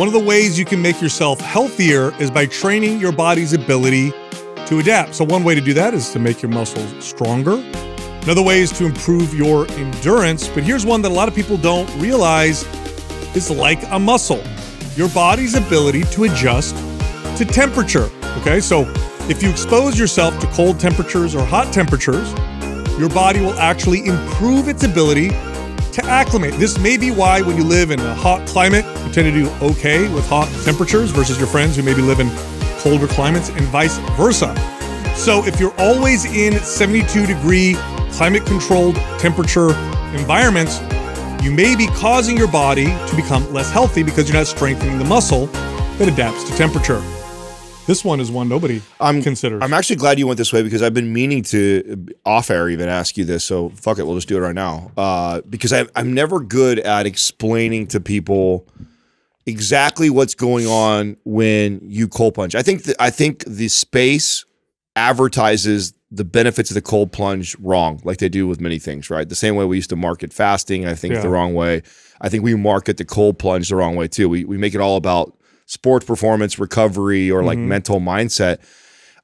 One of the ways you can make yourself healthier is by training your body's ability to adapt. So one way to do that is to make your muscles stronger. Another way is to improve your endurance, but here's one that a lot of people don't realize is like a muscle. Your body's ability to adjust to temperature, okay? So if you expose yourself to cold temperatures or hot temperatures, your body will actually improve its ability to acclimate. This may be why when you live in a hot climate, you tend to do okay with hot temperatures versus your friends who maybe live in colder climates and vice versa. So if you're always in 72-degree climate-controlled temperature environments, you may be causing your body to become less healthy because you're not strengthening the muscle that adapts to temperature. This one is one nobody considers. I'm actually glad you went this way because I've been meaning to off-air even ask you this, so fuck it, we'll just do it right now. Because I'm never good at explaining to people exactly what's going on when you cold plunge. I think the space advertises the benefits of the cold plunge wrong, like they do with many things, right? The same way we used to market fasting, I think, yeah, the wrong way. I think we market the cold plunge the wrong way too. We make it all about sports performance, recovery, or like mental mindset.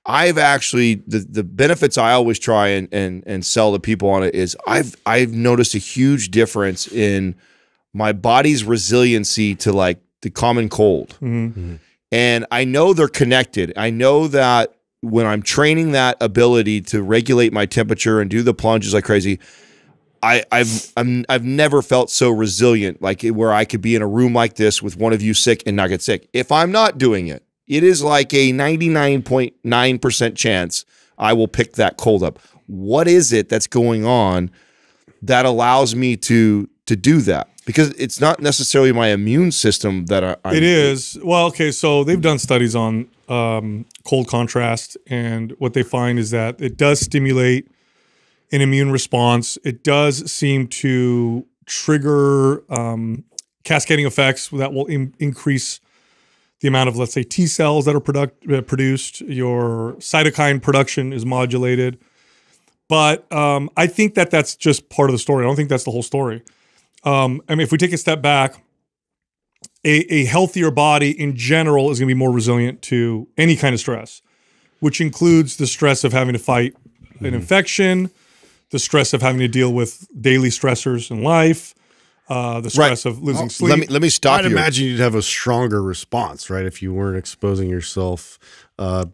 I've actually, the benefits I always try and sell to people on it is I've noticed a huge difference in my body's resiliency to like the common cold. And I know they're connected. I know that when I'm training that ability to regulate my temperature and do the plunges like crazy, I've never felt so resilient, like where I could be in a room like this with one of you sick and not get sick. If I'm not doing it, it is like a 99.9% chance I will pick that cold up. What is it that's going on that allows me to do that? Because it's not necessarily my immune system that it is. Well, okay, so they've done studies on cold contrast, and what they find is that it does stimulate an immune response. It does seem to trigger cascading effects that will increase the amount of, let's say, T cells that are produced. Your cytokine production is modulated. But I think that that's just part of the story. I don't think that's the whole story. I mean, if we take a step back, a healthier body in general is going to be more resilient to any kind of stress, which includes the stress of having to fight an infection, the stress of having to deal with daily stressors in life, the stress of losing sleep. Let me stop you. I'd imagine you'd have a stronger response, right, if you weren't exposing yourself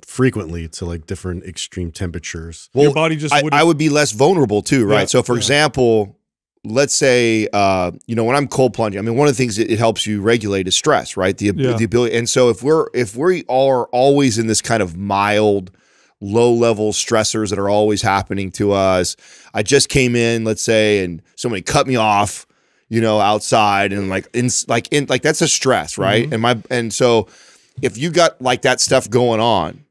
frequently to like different extreme temperatures. Well, your body just I would be less vulnerable too, right? Yeah, so, for example, let's say, you know, when I'm cold plunging, I mean, one of the things that it helps you regulate is stress, right? The ability. And so if we are always in this kind of mild, low-level stressors that are always happening to us, I just came in, let's say, and somebody cut me off, you know, outside, and like that's a stress, right? And so if you got like that stuff going on,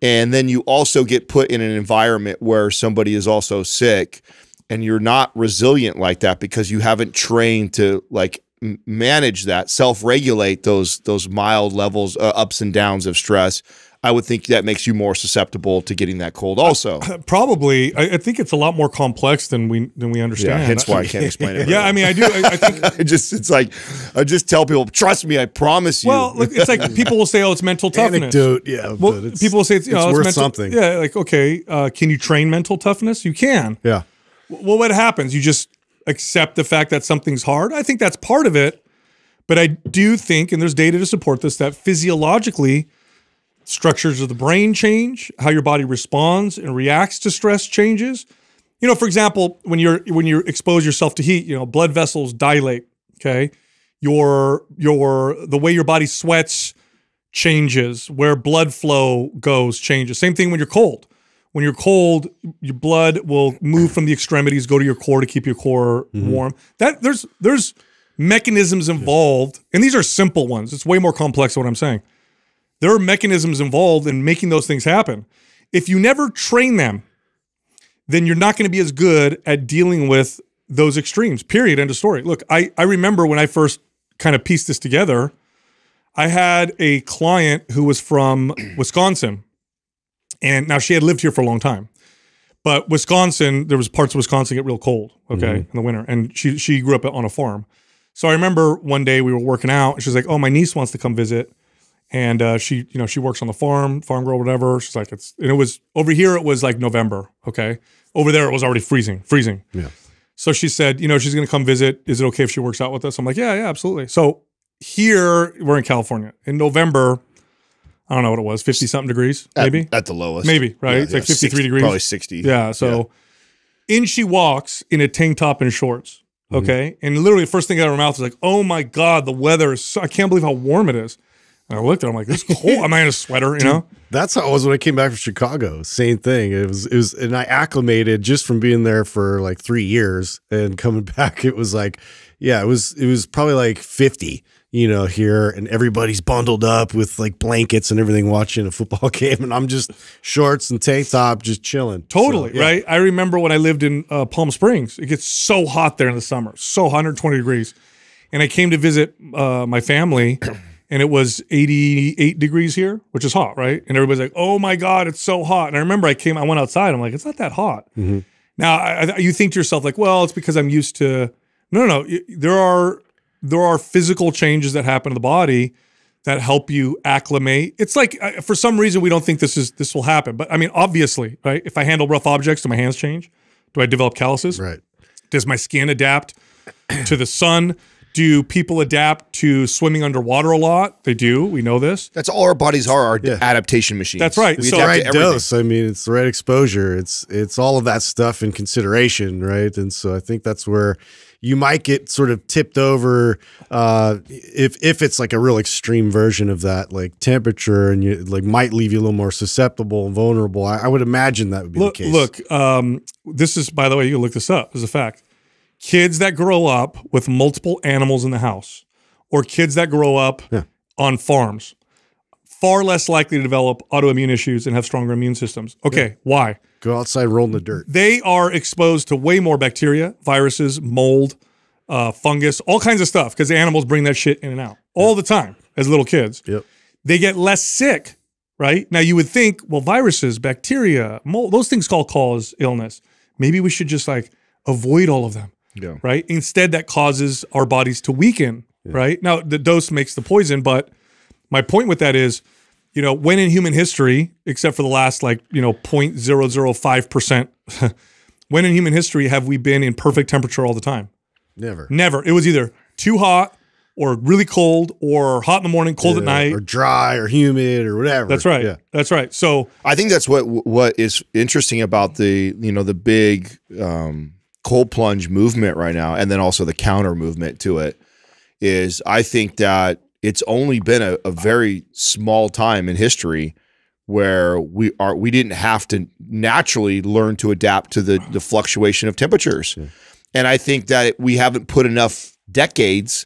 and then you also get put in an environment where somebody is also sick, and you're not resilient like that because you haven't trained to like manage that, self-regulate those mild levels, ups and downs of stress, I would think that makes you more susceptible to getting that cold also. Probably. I think it's a lot more complex than we understand. Yeah, hence why I can't explain it. Yeah, I mean, I do. I think I just tell people, trust me, I promise you. Well, look, it's like people will say, oh, it's mental toughness. Anecdote, yeah. Well, but people will say, it's worth mental, something. Yeah, like, okay, can you train mental toughness? You can. Yeah. Well, what happens? You just accept the fact that something's hard. I think that's part of it. But I do think, and there's data to support this, that physiologically, structures of the brain change, how your body responds and reacts to stress changes. You know, for example, when you expose yourself to heat, you know, blood vessels dilate, okay? The way your body sweats changes, where blood flow goes changes. Same thing when you're cold. When you're cold, your blood will move from the extremities, go to your core to keep your core warm. That there's mechanisms involved, and these are simple ones. It's way more complex than what I'm saying. There are mechanisms involved in making those things happen. If you never train them, then you're not going to be as good at dealing with those extremes, period, end of story. Look, I remember when I first kind of pieced this together, I had a client who was from Wisconsin. And now she had lived here for a long time. But Wisconsin, there was parts of Wisconsin get real cold, okay, in the winter. And she grew up on a farm. So I remember one day we were working out and she's like, oh, my niece wants to come visit. And she, you know, she works on the farm, farm girl, whatever. She's like, it's, and it was over here, it was like November. Okay. Over there, it was already freezing. Yeah. So she said, you know, she's going to come visit. Is it okay if she works out with us? I'm like, yeah, absolutely. So here we're in California in November. I don't know what it was, 50 something degrees, maybe at the lowest, maybe, right? Yeah, it's like 53 degrees, probably 60. Yeah. So in she walks in a tank top and shorts. Okay. Mm-hmm. And literally the first thing out of her mouth is like, oh my God, the weather is so, I can't believe how warm it is. And I looked at her, I'm like, this is cold. Am I in a sweater? You know? That's how it was when I came back from Chicago. Same thing. It was, and I acclimated just from being there for like 3 years and coming back. It was like, yeah, it was probably like 50, you know, here, and everybody's bundled up with like blankets and everything watching a football game. And I'm just shorts and tank top, just chilling. Totally. So, yeah. Right. I remember when I lived in Palm Springs, it gets so hot there in the summer, so 120 degrees. And I came to visit my family. And it was 88 degrees here, which is hot, right? And everybody's like, oh my God, it's so hot. And I remember I went outside. I'm like, it's not that hot. Mm-hmm. Now, you think to yourself like, well, it's because I'm used to, no. There are physical changes that happen to the body that help you acclimate. It's like, for some reason, we don't think this will happen. But I mean, obviously, right? If I handle rough objects, do my hands change? Do I develop calluses? Right. Does my skin adapt to the sun? Do people adapt to swimming underwater a lot? They do. We know this. That's all our bodies are, our adaptation machines. That's right. It's the right dose. I mean, it's the right exposure. It's all of that stuff in consideration, right? And so I think that's where you might get sort of tipped over if it's like a real extreme version of that, like temperature, and you like might leave you a little more susceptible and vulnerable. I would imagine that would be the case. Look, this is, by the way, you can look this up as a fact. Kids that grow up with multiple animals in the house, or kids that grow up on farms, far less likely to develop autoimmune issues and have stronger immune systems. Okay, why? Go outside, roll in the dirt. They are exposed to way more bacteria, viruses, mold, fungus, all kinds of stuff, because the animals bring that shit in and out all the time as little kids. Yep. They get less sick, right? Now, you would think, well, viruses, bacteria, mold, those things all cause illness. Maybe we should just like avoid all of them. Yeah. Right. Instead, that causes our bodies to weaken. Yeah. Right. Now, the dose makes the poison. But my point with that is, you know, when in human history, except for the last, like, you know, 0.005%, when in human history have we been in perfect temperature all the time? Never. Never. It was either too hot or really cold, or hot in the morning, cold at night, or dry or humid or whatever. That's right. Yeah. That's right. So I think that's what is interesting about the, you know, the big cold plunge movement right now, and then also the counter movement to it, is I think that it's only been a very small time in history where we didn't have to naturally learn to adapt to the fluctuation of temperatures. Yeah. And I think that we haven't put enough decades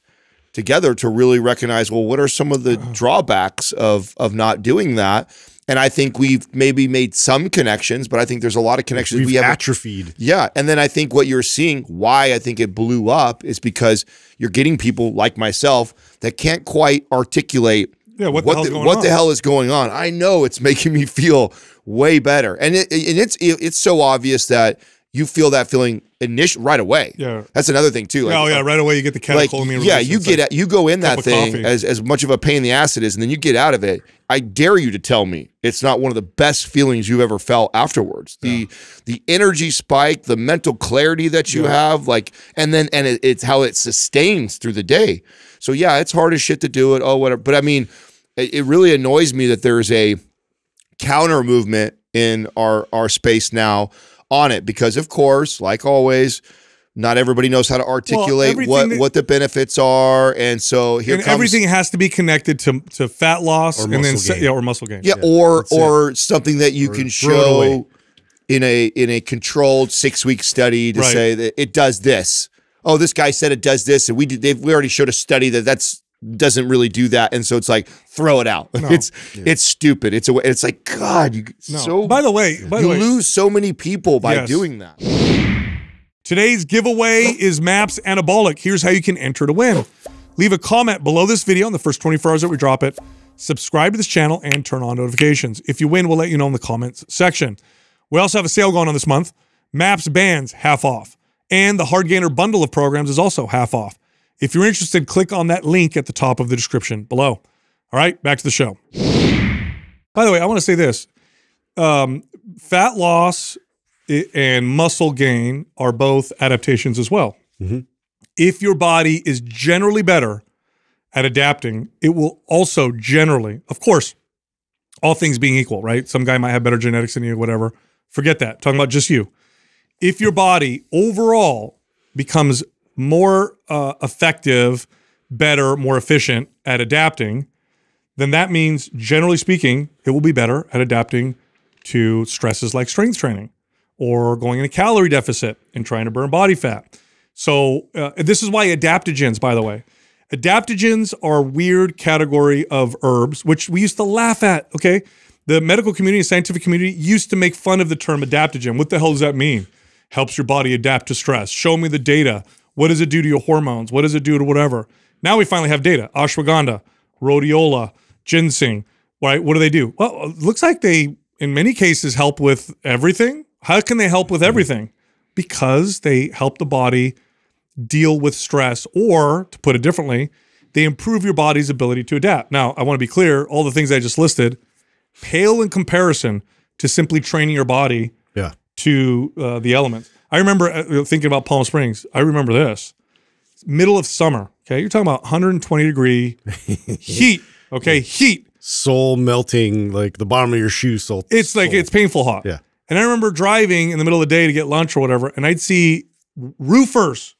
together to really recognize, well, what are some of the drawbacks of not doing that? And I think we've maybe made some connections, but I think there's a lot of connections we have atrophied. Yeah. And then I think what you're seeing, why I think it blew up, is because you're getting people like myself that can't quite articulate what the hell is going on. I know it's making me feel way better. And it's so obvious that you feel that feeling initial right away. Yeah. That's another thing too. Like, oh yeah, right away you get the catecholamine. Like, yeah, you get like, you go in that thing as much of a pain in the ass it is, and then you get out of it. I dare you to tell me it's not one of the best feelings you've ever felt afterwards. The energy spike, the mental clarity that you have, like, and it's how it sustains through the day. So yeah, it's hard as shit to do it. Oh, whatever. But I mean, it really annoys me that there's a counter movement in our space now on it, because of course, like always, not everybody knows how to articulate what the benefits are, and so here comes everything has to be connected to fat loss or muscle gain, or something that you can show in a controlled 6-week study to say that it does this. Oh, this guy said it does this, and we already showed a study that doesn't really do that, and so it's like, throw it out. No. It's stupid. It's like, God, by the way, you lose so many people by doing that. Today's giveaway is MAPS Anabolic. Here's how you can enter to win. Leave a comment below this video in the first 24 hours that we drop it. Subscribe to this channel and turn on notifications. If you win, we'll let you know in the comments section. We also have a sale going on this month. MAPS bands half off, and the Hard Gainer bundle of programs is also half off. If you're interested, click on that link at the top of the description below. All right, back to the show. By the way, I want to say this. Fat loss and muscle gain are both adaptations as well. Mm-hmm. If your body is generally better at adapting, it will also generally, of course, all things being equal, right? Some guy might have better genetics than you, whatever. Forget that. I'm talking about just you. If your body overall becomes more effective, better, more efficient at adapting, then that means, generally speaking, it will be better at adapting to stresses like strength training or going in a calorie deficit and trying to burn body fat. So this is why adaptogens, by the way. Adaptogens are a weird category of herbs, which we used to laugh at, okay? The medical community and scientific community used to make fun of the term adaptogen. What the hell does that mean? Helps your body adapt to stress. Show me the data. What does it do to your hormones? What does it do to whatever? Now we finally have data. Ashwagandha, rhodiola, ginseng, right? What do they do? Well, it looks like they, in many cases, help with everything. How can they help with everything? Because they help the body deal with stress, or to put it differently, they improve your body's ability to adapt. Now, I want to be clear, all the things I just listed pale in comparison to simply training your body to the elements. I remember thinking about Palm Springs. I remember this. Middle of summer, okay? You're talking about 120-degree heat, okay? Heat. Soul melting, like the bottom of your shoe. It's like, it's painful hot. Yeah. And I remember driving in the middle of the day to get lunch or whatever, and I'd see roofers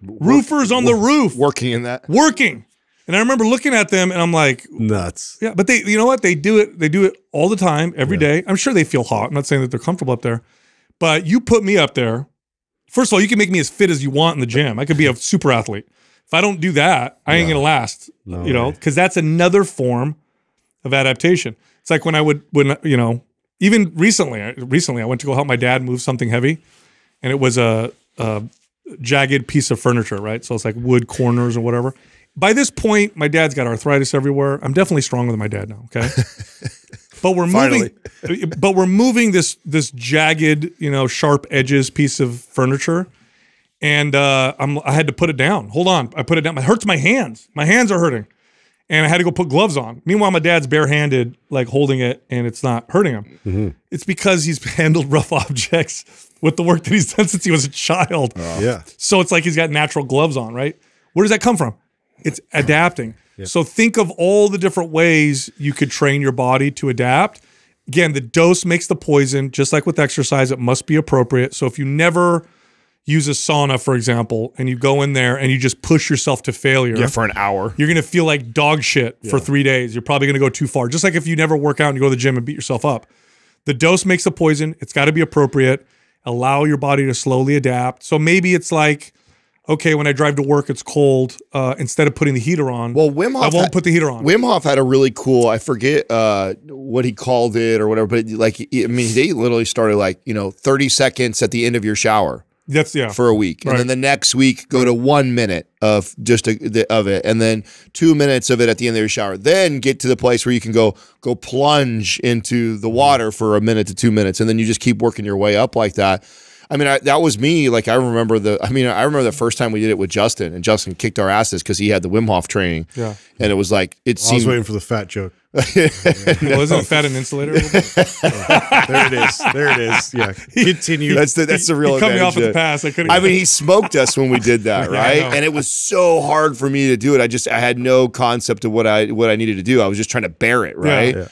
on the roof. Working in that. Working. And I remember looking at them and I'm like, nuts. Yeah, but they, you know what? They do it all the time, every day. I'm sure they feel hot. I'm not saying that they're comfortable up there, but you put me up there. First of all, you can make me as fit as you want in the gym. I could be a super athlete. If I don't do that, I ain't going to last, you know, because that's another form of adaptation. It's like when I would, you know, even recently I went to go help my dad move something heavy, and it was a jagged piece of furniture, right? So it's like wood corners or whatever. By this point, my dad's got arthritis everywhere. I'm definitely stronger than my dad now, okay? But we're moving this jagged, you know, sharp edges piece of furniture, and I had to put it down. Hold on. I put it down. It hurts my hands. My hands are hurting. And I had to go put gloves on. Meanwhile, my dad's barehanded, like holding it, and it's not hurting him. Mm-hmm. It's because he's handled rough objects with the work that he's done since he was a child. Yeah. So it's like he's got natural gloves on, right? Where does that come from? It's adapting. Yeah. So think of all the different ways you could train your body to adapt. Again, the dose makes the poison. Just like with exercise, it must be appropriate. So if you never use a sauna, for example, and you go in there and you just push yourself to failure. Yeah, for an hour. You're going to feel like dog shit for 3 days. You're probably going to go too far. Just like if you never work out and you go to the gym and beat yourself up. The dose makes the poison. It's got to be appropriate. Allow your body to slowly adapt. So maybe it's like, okay, when I drive to work, it's cold. Instead of putting the heater on, I won't put the heater on. Wim Hof had a really cool, I forget what he called it or whatever, but they literally started like, you know, 30 seconds at the end of your shower. That's for a week. Right. And then the next week, go to 1 minute of it. And then 2 minutes of it at the end of your shower. Then get to the place where you can go plunge into the water for a minute to 2 minutes. And then you just keep working your way up like that. I mean, that was me. Like, I remember the first time we did it with Justin, and Justin kicked our asses because he had the Wim Hof training. Yeah. And it was like, I was waiting for the fat joke. Wasn't fat an insulator? There it is. There it is. Yeah. Continue. That's the real advantage. Coming off of the pass. I mean, he smoked us when we did that, right? Yeah, and it was so hard for me to do it. I had no concept of what I needed to do. I was just trying to bear it, right? Yeah.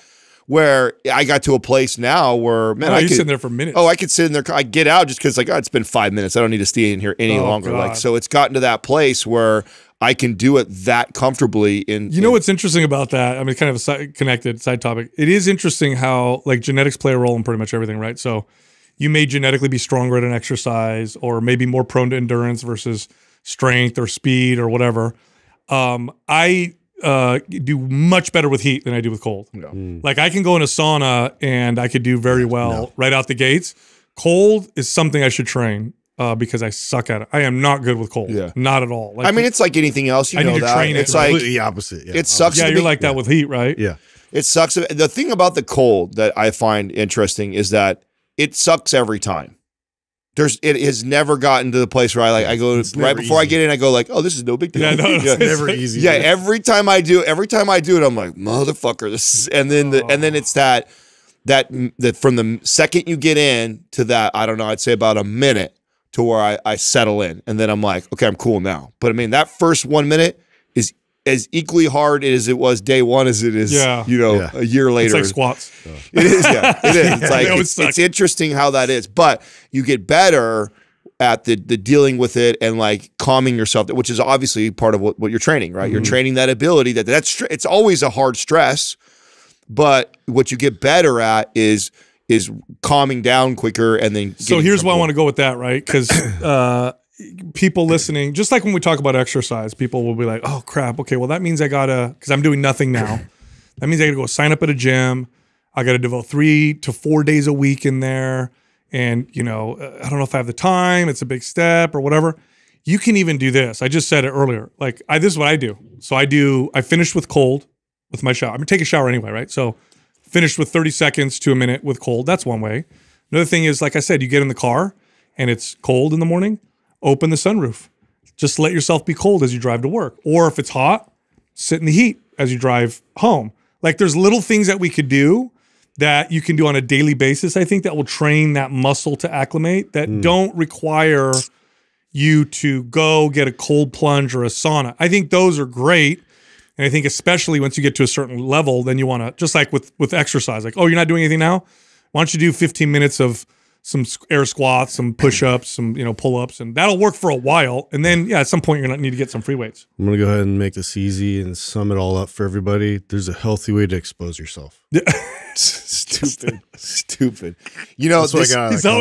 Where I got to a place now where, man, I could sit in there for minutes. Oh, I could sit in there. I get out just because, like, oh, it's been 5 minutes. I don't need to stay in here any longer. God. Like, so it's gotten to that place where I can do it that comfortably. You know what's interesting about that? I mean, kind of a connected side topic. It is interesting how, like, genetics play a role in pretty much everything, right? So you may genetically be stronger at an exercise, or maybe more prone to endurance versus strength or speed or whatever. I do much better with heat than I do with cold. No. Like, I can go in a sauna and I could do very well right out the gates. Cold is something I should train because I suck at it. I am not good with cold. Yeah. Not at all. Like, I mean, it's like anything else. You know, I need to train it. It's like the opposite. Yeah. It sucks. Yeah, you're like that with heat, right? Yeah. It sucks. The thing about the cold that I find interesting is that it sucks every time. It has never gotten to the place where I go right before I get in. I go like, oh, this is no big deal. Yeah, no, yeah. It's never easy. Yeah, every time I do it, I'm like, motherfucker, this is. And then it's that from the second you get in to that, I don't know, I'd say about a minute to where I settle in, and then I'm like, okay, I'm cool now. But I mean, that first 1 minute is as equally hard as it was day one as it is, you know, a year later. It's like squats. It is, yeah, it is. It's like, it's interesting how that is. But you get better at the dealing with it and like calming yourself, which is obviously part of what you're training, right? Mm-hmm. You're training that ability that's it's always a hard stress, but what you get better at is calming down quicker and then. So here's why I want to go with that, right? Because, people listening, just like when we talk about exercise, people will be like, oh crap, okay, well that means I gotta, because I'm doing nothing now, that means I gotta go sign up at a gym, I gotta devote 3 to 4 days a week in there, and you know, I don't know if I have the time, it's a big step or whatever. You can even do this. I just said it earlier, like this is what I do. So I finish with cold with my shower. I'm gonna take a shower anyway, right? So finish with 30 seconds to a minute with cold. That's one way. Another thing is, like I said, you get in the car and it's cold in the morning, open the sunroof. Just let yourself be cold as you drive to work. Or if it's hot, sit in the heat as you drive home. Like there's little things that we could do that you can do on a daily basis, I think, that will train that muscle to acclimate, that don't require you to go get a cold plunge or a sauna. I think those are great. And I think especially once you get to a certain level, then you want to, just like with exercise, like, oh, you're not doing anything now? Why don't you do 15 minutes of some air squats, some push-ups, some, you know, pull-ups, and that'll work for a while. And then, yeah, at some point, you're going to need to get some free weights. I'm going to go ahead and make this easy and sum it all up for everybody. There's a healthy way to expose yourself. Stupid. Stupid. You know, this starts... Are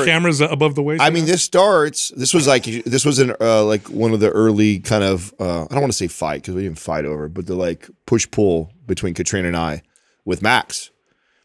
the cameras above the waist? I mean, this starts... This was an, like one of the early kind of... I don't want to say fight, because we didn't fight over, but the like push-pull between Katrina and I with Max.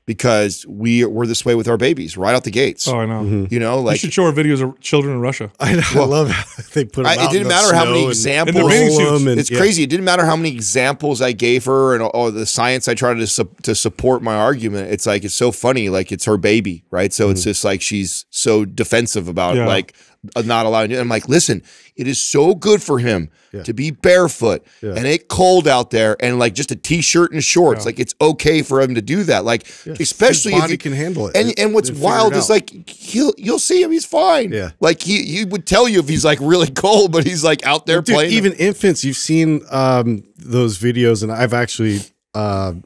Because we're this way with our babies right out the gates. Oh, I know. Mm-hmm. You know, like you should show our videos of children in Russia. I know. Well, I love how they put them out. It didn't matter how many examples. It's crazy. It didn't matter how many examples I gave her and all the science I tried to support my argument. It's like, it's so funny. Like it's her baby, right? So it's just like she's so defensive about it, like not allowing it. I'm like, listen, it is so good for him to be barefoot and it's cold out there and like just a t-shirt and shorts. Like it's okay for him to do that. Like especially his body if he can handle it. And what's wild is like you'll see him, he's fine. Yeah, like he would tell you if he's like really cold, but he's like out there playing. Even infants, you've seen those videos, and I've actually. I'm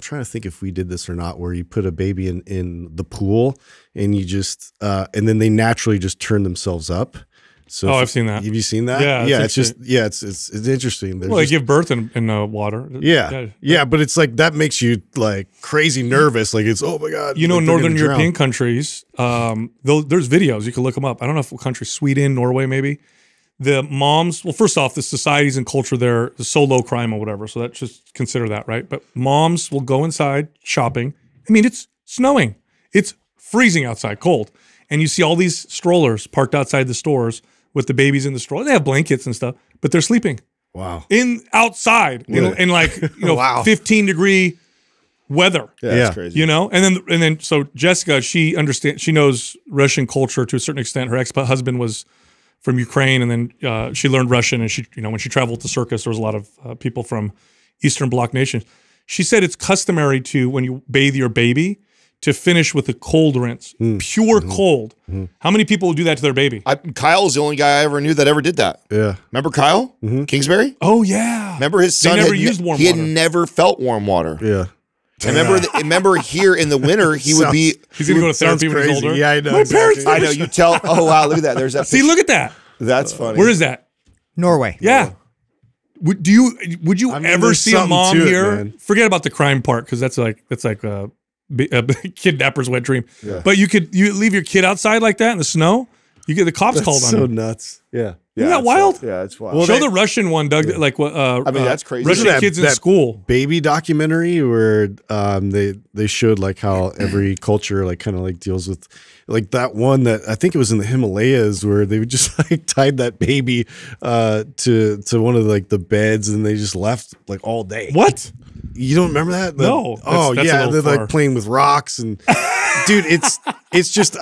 trying to think if we did this or not, where you put a baby in the pool and you just, and then they naturally just turn themselves up. So I've seen that. Have you seen that? Yeah. Yeah. It's just, yeah, it's interesting. Well, they give birth in the water. Yeah. Yeah. Yeah. But it's like, that makes you like crazy nervous. Like it's, oh my God. You know, like Northern European countries, there's videos, you can look them up. I don't know if what country, Sweden, Norway, maybe. The moms, well, first off, the societies and culture there is so low crime or whatever, so that just consider that, right? But moms will go inside shopping. I mean, it's snowing. It's freezing outside, cold. And you see all these strollers parked outside the stores with the babies in the stroller. They have blankets and stuff, but they're sleeping. Wow. Outside, really? In like, you know, 15-degree weather. Yeah, that's crazy. You know? And then so Jessica, she knows Russian culture to a certain extent. Her ex-husband was from Ukraine, and then she learned Russian, and she, you know, when she traveled to circus, there was a lot of people from Eastern Bloc nations. She said it's customary to, when you bathe your baby, to finish with a cold rinse, pure cold. How many people will do that to their baby? Kyle's the only guy I ever knew that ever did that. Yeah. Remember Kyle? Kingsbury? Oh, yeah. Remember his son? They never used warm water. He had never felt warm water. Yeah. I remember, remember here in the winter, he would be. He's going to go to therapy when he's older. Yeah, I know. My parents. I know. You tell. Oh wow, look at that. There's that. See, look at that. That's funny. Where is that? Norway. Yeah. Norway. Would you ever see a mom here? Man. Forget about the crime part, because that's like a kidnapper's wet dream. Yeah. But you leave your kid outside like that in the snow. You get the cops called on him. So nuts. Yeah. Yeah, isn't that wild? Yeah, it's wild. Well, show the Russian one, Doug. Yeah. Like, I mean, that's crazy. Russian kids in school. Baby documentary where they showed like how every culture like kind of like deals with like that one that I think it was in the Himalayas where they would just like tied that baby to one of like the beds and they just left like all day. What? You don't remember that? The, no. Oh, yeah. They're far. Like playing with rocks and dude, it's just,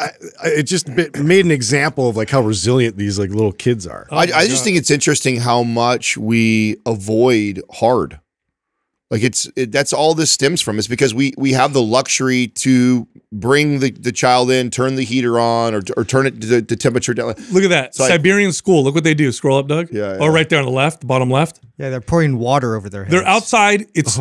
it just made an example of like how resilient these like little kids are. Oh, I just think it's interesting how much we avoid hard. Like that's all this stems from. It's because we have the luxury to bring the child in, turn the heater on, or turn it to the temperature down. Look at that. So Siberian school. Look what they do. Scroll up, Doug. Yeah, yeah. Oh, right there on the left, the bottom left. Yeah, they're pouring water over their heads. They're outside. It's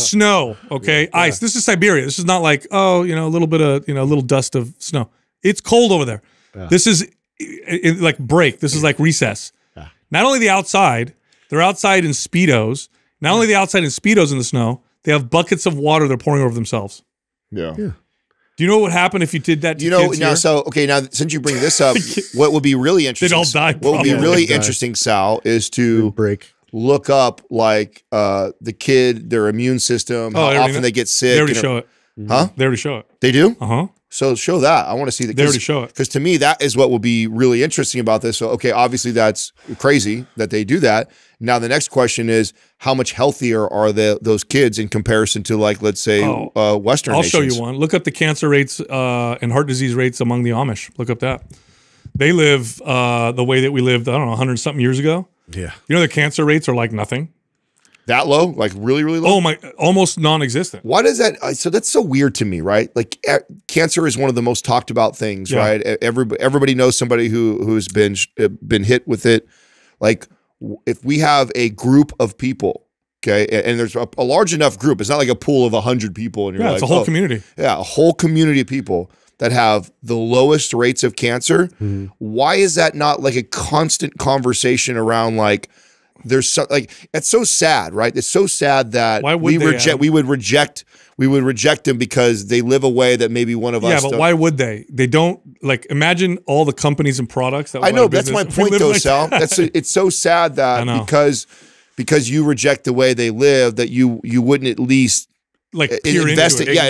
snow. Okay, yeah, yeah. Ice. This is Siberia. This is not like, oh, you know, a little bit of, you know, a little dust of snow. It's cold over there. Yeah. This is like break. This is like recess. Yeah. Not only the outside, they're outside in Speedos. Not only the outside in Speedos in the snow, they have buckets of water they're pouring over themselves. Yeah. Yeah. Do you know what would happen if you did that to kids now, here? So, okay, now, since you bring this up, what would be really interesting, They'd all die, Sal, is to look up, like, the kid, their immune system, how often they get sick. They already show it. Huh? They already show it. They do? Uh-huh. So show that. I want to see that. They already show it. Because to me, that is what will be really interesting about this. So, okay, obviously that's crazy that they do that. Now the next question is, how much healthier are those kids in comparison to, like, let's say, Western nations? I'll show you one. Look up the cancer rates and heart disease rates among the Amish. Look up that. They live the way that we lived, I don't know, 100-something years ago. Yeah. You know, the cancer rates are like nothing. That low? Like really, really low? Oh my, almost non-existent. Why does that, so that's so weird to me, right? Like cancer is one of the most talked about things, yeah, right? Everybody knows somebody who's been hit with it. Like if we have a group of people, okay, and there's a large enough group, it's not like a pool of 100 people. And you're like, it's a whole community. Yeah, a whole community of people that have the lowest rates of cancer. Mm-hmm. Why is that not like a constant conversation around, like, there's so, like, it's so sad, right? It's so sad that we would reject them because they live a way that maybe one of us. Yeah, but why would they? They don't, like, imagine all the companies and products that I know. That's my point, though, Sal. That's it's so sad that because you reject the way they live, that you wouldn't at least, like, investigate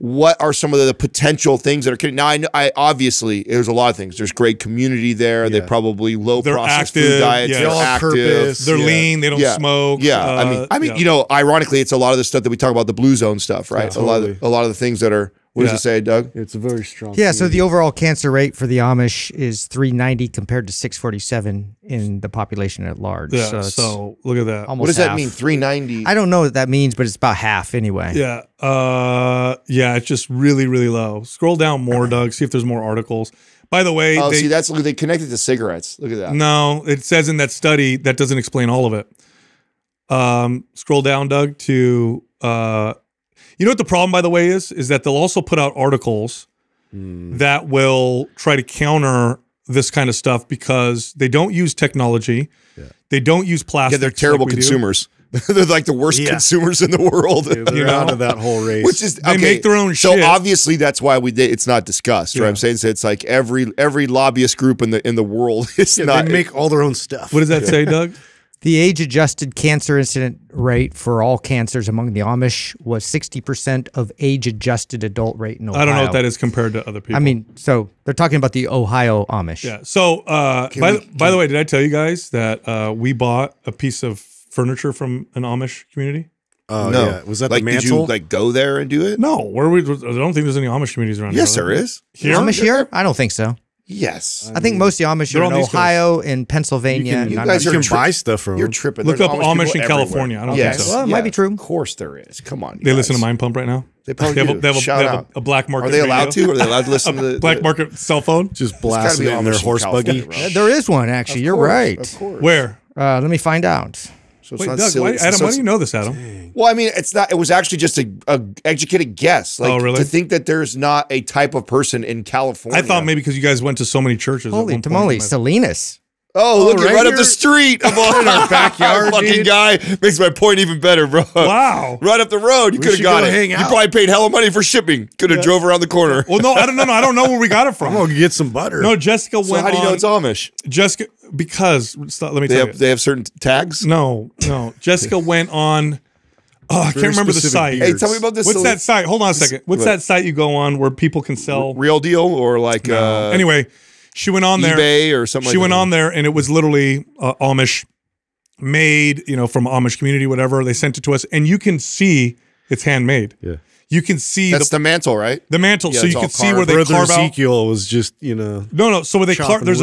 what are some of the potential things that are. Now, I know, obviously there's a lot of things. There's great community there. Yeah. They probably low processed food diets. Yeah. They're active. They're lean. They don't smoke. Yeah, I mean, you know, ironically, it's a lot of the stuff that we talk about, the blue zone stuff, right? Yeah, totally. A lot of the things that are. What does it say, Doug? It's a very strong. Yeah. Community. So the overall cancer rate for the Amish is 390 compared to 647 in the population at large. Yeah. So look at that. What does half. That mean? 390. I don't know what that means, but it's about half anyway. Yeah. Yeah. It's just really, really low. Scroll down more, Doug. See if there's more articles. By the way, see, that's, look, they connected to cigarettes. Look at that. No, it says in that study that doesn't explain all of it. Scroll down, Doug, to. You know what the problem, by the way, is that they'll also put out articles that will try to counter this kind of stuff because they don't use technology. Yeah. They don't use plastic. Yeah, they're terrible consumers. They're like the worst consumers in the world. Dude, they're out of that whole race. Which is, they make their own shit. So obviously that's why it's not discussed. Right? I'm saying, so it's like every lobbyist group in the world is not. They make all their own stuff. What does that say, Doug? The age-adjusted cancer incident rate for all cancers among the Amish was 60% of age-adjusted adult rate in Ohio. I don't know what that is compared to other people. I mean, so they're talking about the Ohio Amish. Yeah. So by the way, did I tell you guys that we bought a piece of furniture from an Amish community? No. Yeah. Was that like, the mantle? Did you, like, go there and do it? No. I don't think there's any Amish communities around here. Yes, there is. Here? Amish here? I don't think so. Yes. I think most of the Amish are in Ohio and Pennsylvania. You guys can buy stuff from them. You're tripping. Look up Amish in California. I don't think so. Well, it might be true. Of course there is. Come on. They listen to Mind Pump right now? They probably do. They have a black market. Are they allowed to? Are they allowed to listen to the black market cell phone? Just blast it on their horse buggy. There is one, actually. You're right. Of course. Where? Let me find out. So it's not silly. Adam, why do you know this, Adam? Dang. Well, I mean, it's not. It was actually just an educated guess. Like, oh, really? To think that there's not a type of person in California. I thought maybe because you guys went to so many churches. Holy tamale, Salinas. Oh, look, right up the street. Come on, in our backyard. Fucking guy makes my point even better, bro. Wow. Right up the road. You could have got it. You probably paid hella money for shipping. Could have drove around the corner. Well, no, I don't know where we got it from. I'm going to get some butter. No, Jessica went. How do you know it's Amish? Jessica, because, let me tell you. They have certain tags? No, no. Jessica went on, I can't remember the site. Hey, tell me about this. What's that site? Hold on a second. What's that site you go on where people can sell? Real Deal or like. Anyway. She went on there, eBay or something. She went on there, and it was literally Amish made, you know, from Amish community, whatever. They sent it to us, and you can see it's handmade. Yeah. You can see that's the mantle, right? The mantle. Yeah, so you can see where they carve out. Ezekiel was just, you know. No, no. So where they carve, there's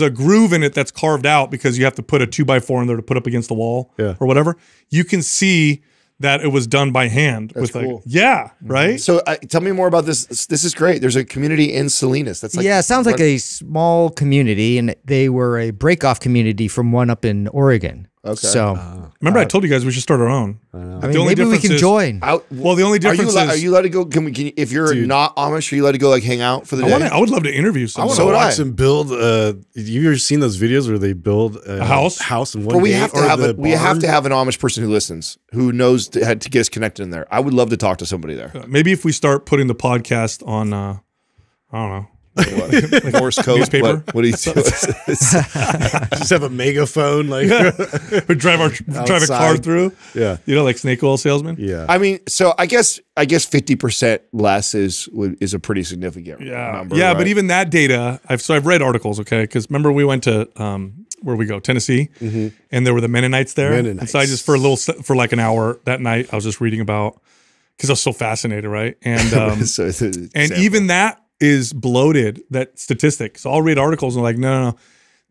a groove in it that's carved out because you have to put a 2x4 in there to put up against the wall, yeah, or whatever. You can see that it was done by hand. That's with cool. Like, yeah, right. So tell me more about this. This is great. There's a community in Salinas. That's like, yeah, it sounds like a small community, and they were a break-off community from one up in Oregon. Okay. So remember, I told you guys we should start our own. I mean, the only maybe we can join. Well, the only difference is, are you allowed to go? Can you, if you're not Amish, are you allowed to go like hang out for the day? I would love to interview someone. So would I. And build. You ever seen those videos where they build a house in one? But we have to have an Amish person who listens, who knows to get us connected in there. I would love to talk to somebody there. Maybe if we start putting the podcast on, I don't know. Like Morse code newspaper? What do you do? Just have a megaphone, like, we drive a car through. Yeah, you know, like snake oil salesman. Yeah, I mean, so I guess 50% less is a pretty significant number. Yeah, right? But even that data, I've read articles. Okay, because remember we went to Tennessee, mm-hmm, and there were the Mennonites there. Mennonites. And so I just for like an hour that night, I was just reading about, because I was so fascinated, right? And and even that is bloated, that statistic. So I'll read articles and I'm like, no.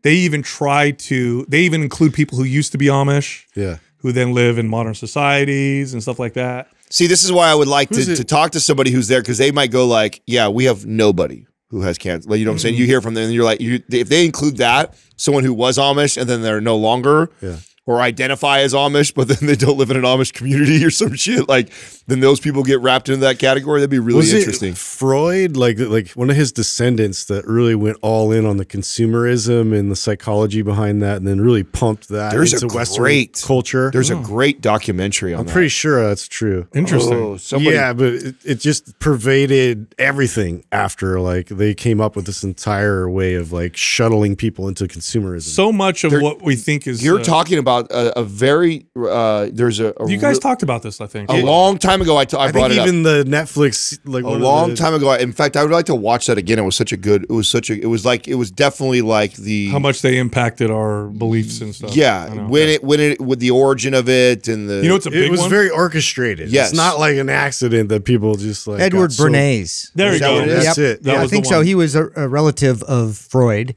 They even they even include people who used to be Amish, yeah, who then live in modern societies and stuff like that. See, this is why I would like to talk to somebody who's there, because they might go like, yeah, we have nobody who has cancer. Like, you know what I'm saying? You hear from them and you're like, if they include that, someone who was Amish and then they're no longer, yeah, or identify as Amish, but then they don't live in an Amish community or some shit, like, then those people get wrapped into that category. That'd be really interesting. Freud, like one of his descendants that really went all in on the consumerism and the psychology behind that, and then really pumped that into Western culture. There's a great documentary on that. I'm pretty sure that's true. Interesting. Yeah, but it just pervaded everything after, like, they came up with this entire way of, like, shuttling people into consumerism. So much of what we think is... You're talking about a very there's a you guys talked about this, I think, a long time ago. I brought it up. Even the Netflix, like, a long time ago. In fact, I would like to watch that again. It was such a good. It was definitely like how much they impacted our beliefs and stuff. Yeah, with the origin of it and the it was very orchestrated. Yes, it's not like an accident that people just like Edward Bernays. There you go. That's it. I think so. He was a relative of Freud,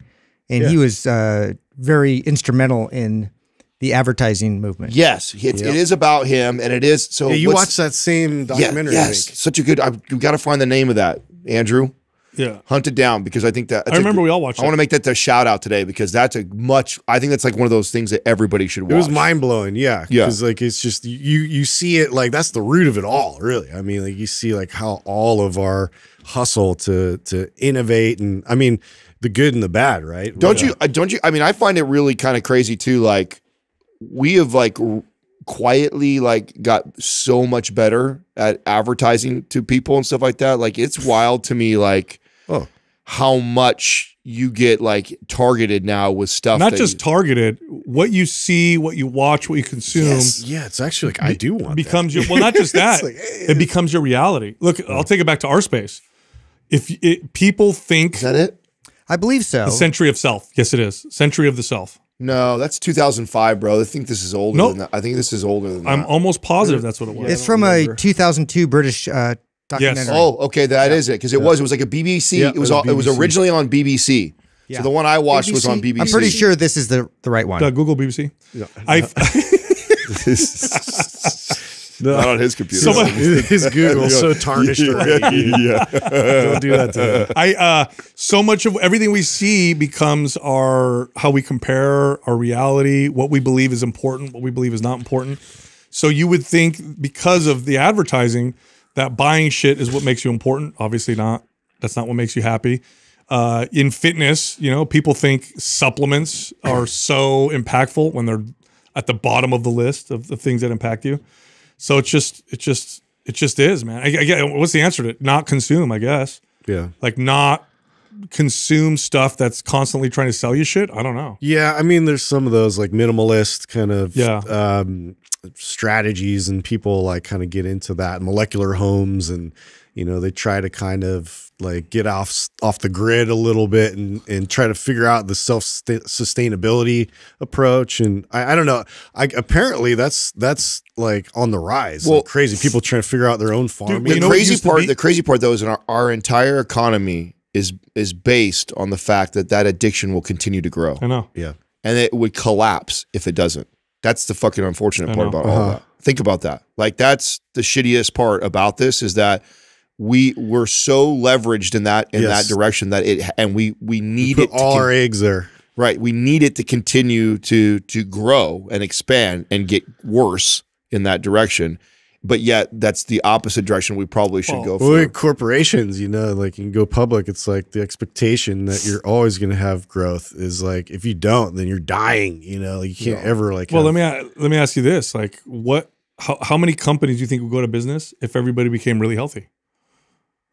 and he was very instrumental in the advertising movement. Yes, it is about him, and it is so. Yeah, you watch that same documentary. Yeah, yes, I think. Such a good. You got to find the name of that, Andrew. Yeah, hunt it down, because I think that I remember we all watched. I want to make that the shout out today, because that's a much. I think that's like one of those things that everybody should watch. It was mind blowing. Yeah, yeah. Because like it's just you see it, like that's the root of it all. Really, I mean, like you see like how all of our hustle to innovate, and I mean the good and the bad, right? Don't you? I mean, I find it really kind of crazy too, like. We have like quietly like got so much better at advertising to people and stuff like that. Like it's wild to me, like how much you get like targeted now with stuff. Not just targeted, what you see, what you watch, what you consume. Yes. Yeah, it's actually like I do want becomes that. Your well, not just that, like, it becomes your reality. Look, I'll take it back to our space. If people think is that it, I believe so. The Century of Self. Yes, it is. Century of the Self. No, that's 2005, bro. I think this is older than that. I think this is older than that. I'm almost positive that's what it was. It's from a 2002 British documentary. Yes. Oh, okay, that is it. Because it was like a BBC. Yeah, it was originally on BBC. Yeah. So the one I watched was on BBC. I'm pretty sure this is the right one. Google BBC. Yeah. Not on his computer. His Google so tarnished already. Yeah. Don't do that to him. So much of everything we see becomes how we compare our reality, what we believe is important, what we believe is not important. So you would think because of the advertising that buying shit is what makes you important. Obviously not. That's not what makes you happy. In fitness, you know, people think supplements are so impactful when they're at the bottom of the list of the things that impact you. So it just is, man. What's the answer to it? Not consume, I guess. Yeah. Like not consume stuff that's constantly trying to sell you shit. I don't know. Yeah. I mean, there's some of those like minimalist kind of strategies, and people like kind of get into that, molecular homes and, You know, they try to kind of like get off the grid a little bit and try to figure out the self-sustainability approach. And I don't know. Apparently that's like on the rise. Well, like crazy people trying to figure out their own farming. Dude, the crazy part though is in our entire economy is based on the fact that that addiction will continue to grow. I know. Yeah. And it would collapse if it doesn't. That's the fucking unfortunate part about all that. Think about that. Like that's the shittiest part about this is that we're so leveraged in that direction that we need it. All our eggs there. Right. We need it to continue to grow and expand and get worse in that direction. But yet that's the opposite direction we probably should go for. Well, corporations, you know, like you can go public. It's like the expectation that you're always going to have growth is like, if you don't, then you're dying, you know, like you can't ever like, well, let me ask you this. Like how many companies do you think would go out of business if everybody became really healthy?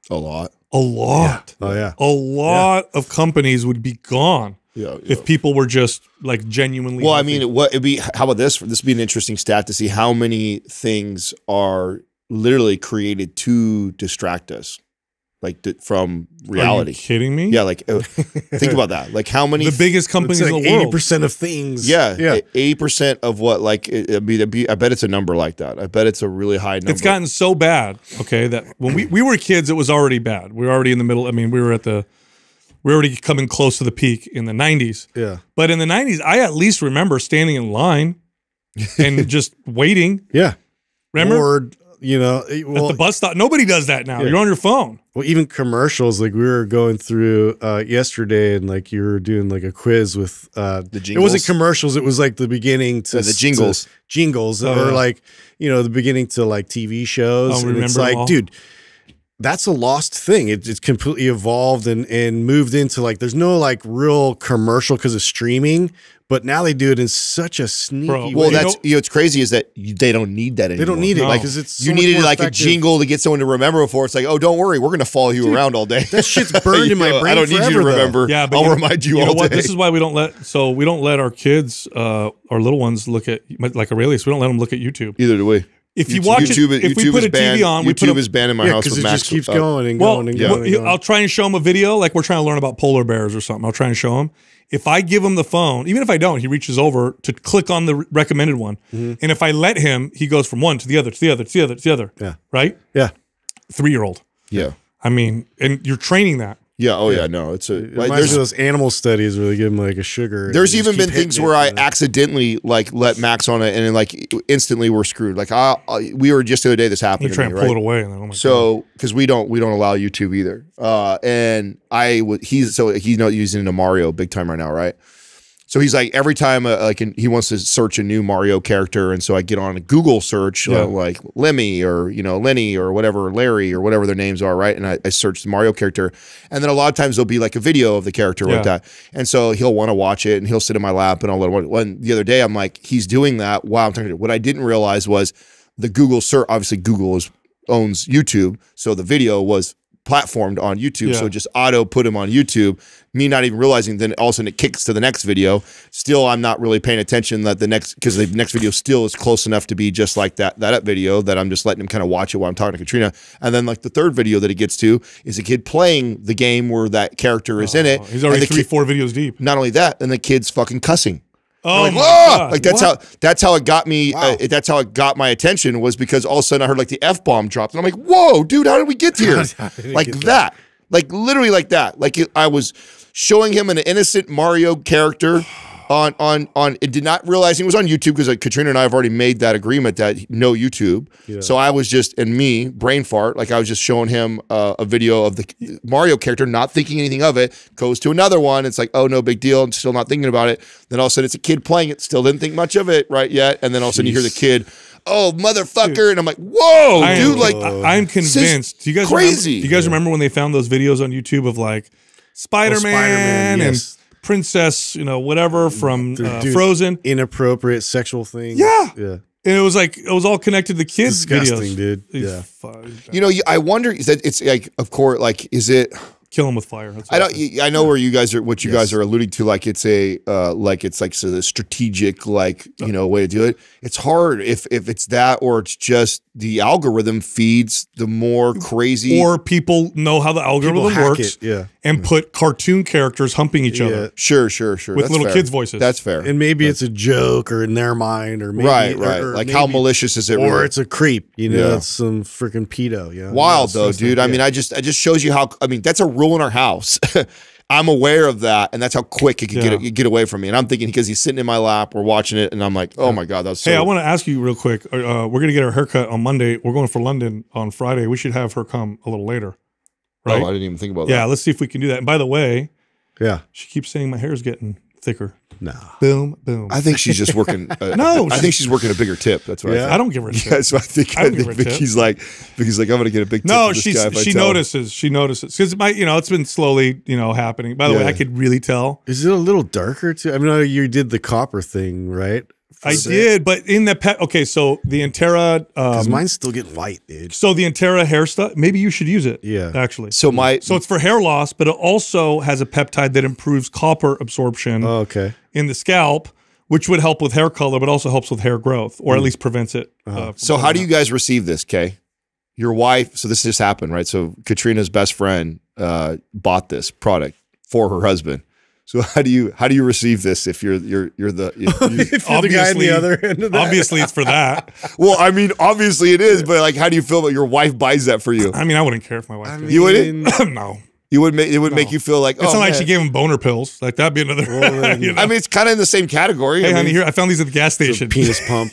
A lot. A lot. Yeah. Oh yeah. A lot of companies would be gone. Yeah, yeah. If people were just like genuinely well, healthy. I mean, what it'd be? How about this? This would be an interesting stat to see how many things are literally created to distract us, like from reality. Are you kidding me? Yeah, like think about that. Like how many? The biggest companies like in the world. 80% of things. Yeah, yeah. 80% of what? Like I bet it's a number like that. I bet it's a really high number. It's gotten so bad. Okay, that when we were kids, it was already bad. We were already in the middle. I mean, we were at the. We're already coming close to the peak in the 90s. Yeah. But in the 90s, I at least remember standing in line and just waiting. Yeah. Remember? Or, you know. Well, at the bus stop. Nobody does that now. Yeah. You're on your phone. Well, even commercials, like we were going through yesterday and like you were doing like a quiz with. The jingles. It wasn't commercials. It was like the beginning to. Yeah, the jingles. To jingles that were like, you know, the beginning to like TV shows. And remember it's like, dude. That's a lost thing. It's completely evolved and moved into like, there's no like real commercial because of streaming, but now they do it in such a sneaky way. Well, that's, you know, what's crazy is that they don't need that anymore. They don't need it. No. Like, 'cause it's so you needed like a jingle to get someone to remember before. It's like, oh, don't worry. We're going to follow you around all day. That shit's burned in my brain. I don't need you to remember. Yeah, but I'll remind you all day. This is why we don't let, our kids, our little ones look at, like Aurelius, we don't let them look at YouTube. Either do we. If you watch YouTube, if we put a TV on, YouTube is banned in my house because it just keeps going and going and going. I'll try and show him a video, like we're trying to learn about polar bears or something. I'll try and show him. If I give him the phone, even if I don't, he reaches over to click on the recommended one. Mm-hmm. And if I let him, he goes from one to the other, to the other, to the other, to the other. Yeah. Right? Yeah. 3-year-old. Yeah. I mean, and you're training that. Yeah. Oh, yeah. No, it's a. Like, there's those animal studies where they give him like a sugar. There's even been things where I accidentally like let Max on it, and then like instantly we're screwed. Like we were just the other day this happened. You try and pull it away, and then, oh my God. Because we don't allow YouTube either. And he's not using a Mario big time right now, right? So he's like every time he wants to search a new Mario character, and so I get on a Google search like Lemmy or Lenny or whatever, Larry or whatever their names are, right? And I search the Mario character, and then a lot of times there'll be like a video of the character like that, and so he'll want to watch it, and he'll sit in my lap, and I'll let him. When the other day I'm like, he's doing that while I'm talking to him. What I didn't realize was the Google search. Obviously Google owns YouTube, so the video was platformed on YouTube, so just auto put him on YouTube. Me not even realizing, then all of a sudden it kicks to the next video. Still, I'm not really paying attention that the next, because the next video still is close enough to be just like that up video that I'm just letting him kind of watch it while I'm talking to Katrina. And then like the third video that he gets to is a kid playing the game where that character is in it. He's already 3-4 videos deep. Not only that, and the kid's fucking cussing. Oh, like, God. Like that's how it got me. Wow. That's how it got my attention, was because all of a sudden I heard like the F-bomb dropped, and I'm like, whoa, dude, how did we get here? Like that, like literally like that. Like I was showing him an innocent Mario character on it, did not realize he was on YouTube, because like Katrina and I have already made that agreement that no YouTube. Yeah. So I was just, and me, brain fart, like I was just showing him a video of the Mario character, not thinking anything of it, goes to another one. It's like, oh, no big deal. I'm still not thinking about it. Then all of a sudden it's a kid playing it, still didn't think much of it right yet. And then all of a sudden you hear the kid, oh, motherfucker. Dude. And I'm like, whoa, dude. Like, I'm convinced. Do you guys crazy. Remember, do you guys remember when they found those videos on YouTube of like Spider-Man and Princess, whatever from Frozen, inappropriate sexual things? Yeah, yeah. And it was like it was all connected to the kids' videos. Disgusting, dude. Yeah. I wonder, is that it's like, of course, like, is it? Kill them with fire. That's I know where you guys are. What you guys are alluding to, like it's a so the strategic, like you know, way to do it. It's hard if it's that, or it's just the algorithm feeds the more crazy, or people know how the algorithm works, and put cartoon characters humping each other. Sure. With little kids' voices. That's fair. And maybe it's a joke, or in their mind, or maybe, or like maybe, how malicious is it? Or really? It's a creep. You know, it's some freaking pedo. Yeah, wild though, dude. I mean, I just shows you how. I mean, that's a rule in our house. I'm aware of that, and that's how quick it can get away from me. And I'm thinking because he's sitting in my lap, we're watching it, and I'm like, oh my God, that's so. Hey, I want to ask you real quick. We're gonna get our haircut on Monday. We're going for London on Friday. We should have her come a little later, right? Oh, I didn't even think about that. Yeah, let's see if we can do that. And by the way, she keeps saying my hair's getting thicker. Nah. Boom, boom. I think she's just working. I think she's working a bigger tip. That's what I think. I don't give her a tip. So I think Vicky's like, I'm going to get a big tip. No, she notices. She notices. Because you know, it's been slowly, you know, happening. By the way, I could really tell. Is it a little darker too? I mean, you did the copper thing, right? I did, but in the okay, so the Entera, because mine's still getting light, dude. So the Entera hair stuff, maybe you should use it. Yeah, actually. So so it's for hair loss, but it also has a peptide that improves copper absorption. Oh, okay. In the scalp, which would help with hair color, but also helps with hair growth, or at least prevents it. So how do you guys receive this, Kay? Your wife. So this just happened, right? So Katrina's best friend bought this product for her husband. So how do you receive this if you're the guy on the other end of that? Obviously it's for that. Well, I mean, obviously it is, but like, how do you feel that your wife buys that for you? I mean, I wouldn't care if my wife did. You wouldn't? No. You would make, it would make you feel like, oh, it's not like she gave him boner pills. Like, that'd be another. Well, you know? I mean, it's kind of in the same category. Hey, honey, here, I found these at the gas station. Penis pump.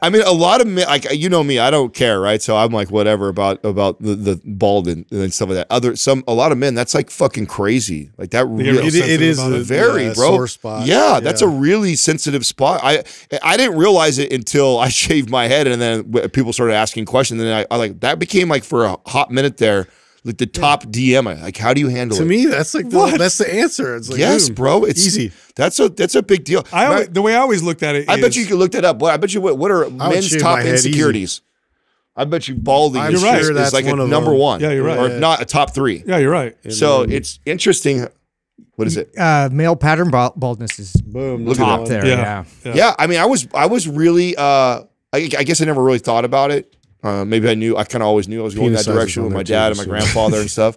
I mean, a lot of men, like, you know me, I don't care, right? So I'm like, whatever about the bald and stuff like that. A lot of men, that's like fucking crazy. Like that. It is a very sore spot. Yeah, that's a really sensitive spot. I didn't realize it until I shaved my head, and then people started asking questions. And then I like that became like for a hot minute there. Like the top DM, like how do you handle it? To me, that's like that's the answer. It's like, yes, bro, it's easy. That's a big deal. The way I always looked at it, I bet you could look that up. I bet you what are men's top insecurities? I bet you balding is like a number one. Yeah, you're right. Or not a top three. Yeah, you're right. So it's interesting. What is it? Male pattern baldness is top there. Yeah. I mean, I was really. I guess I never really thought about it. Maybe I knew. I kind of always knew I was going that direction with my dad and my grandfather and stuff.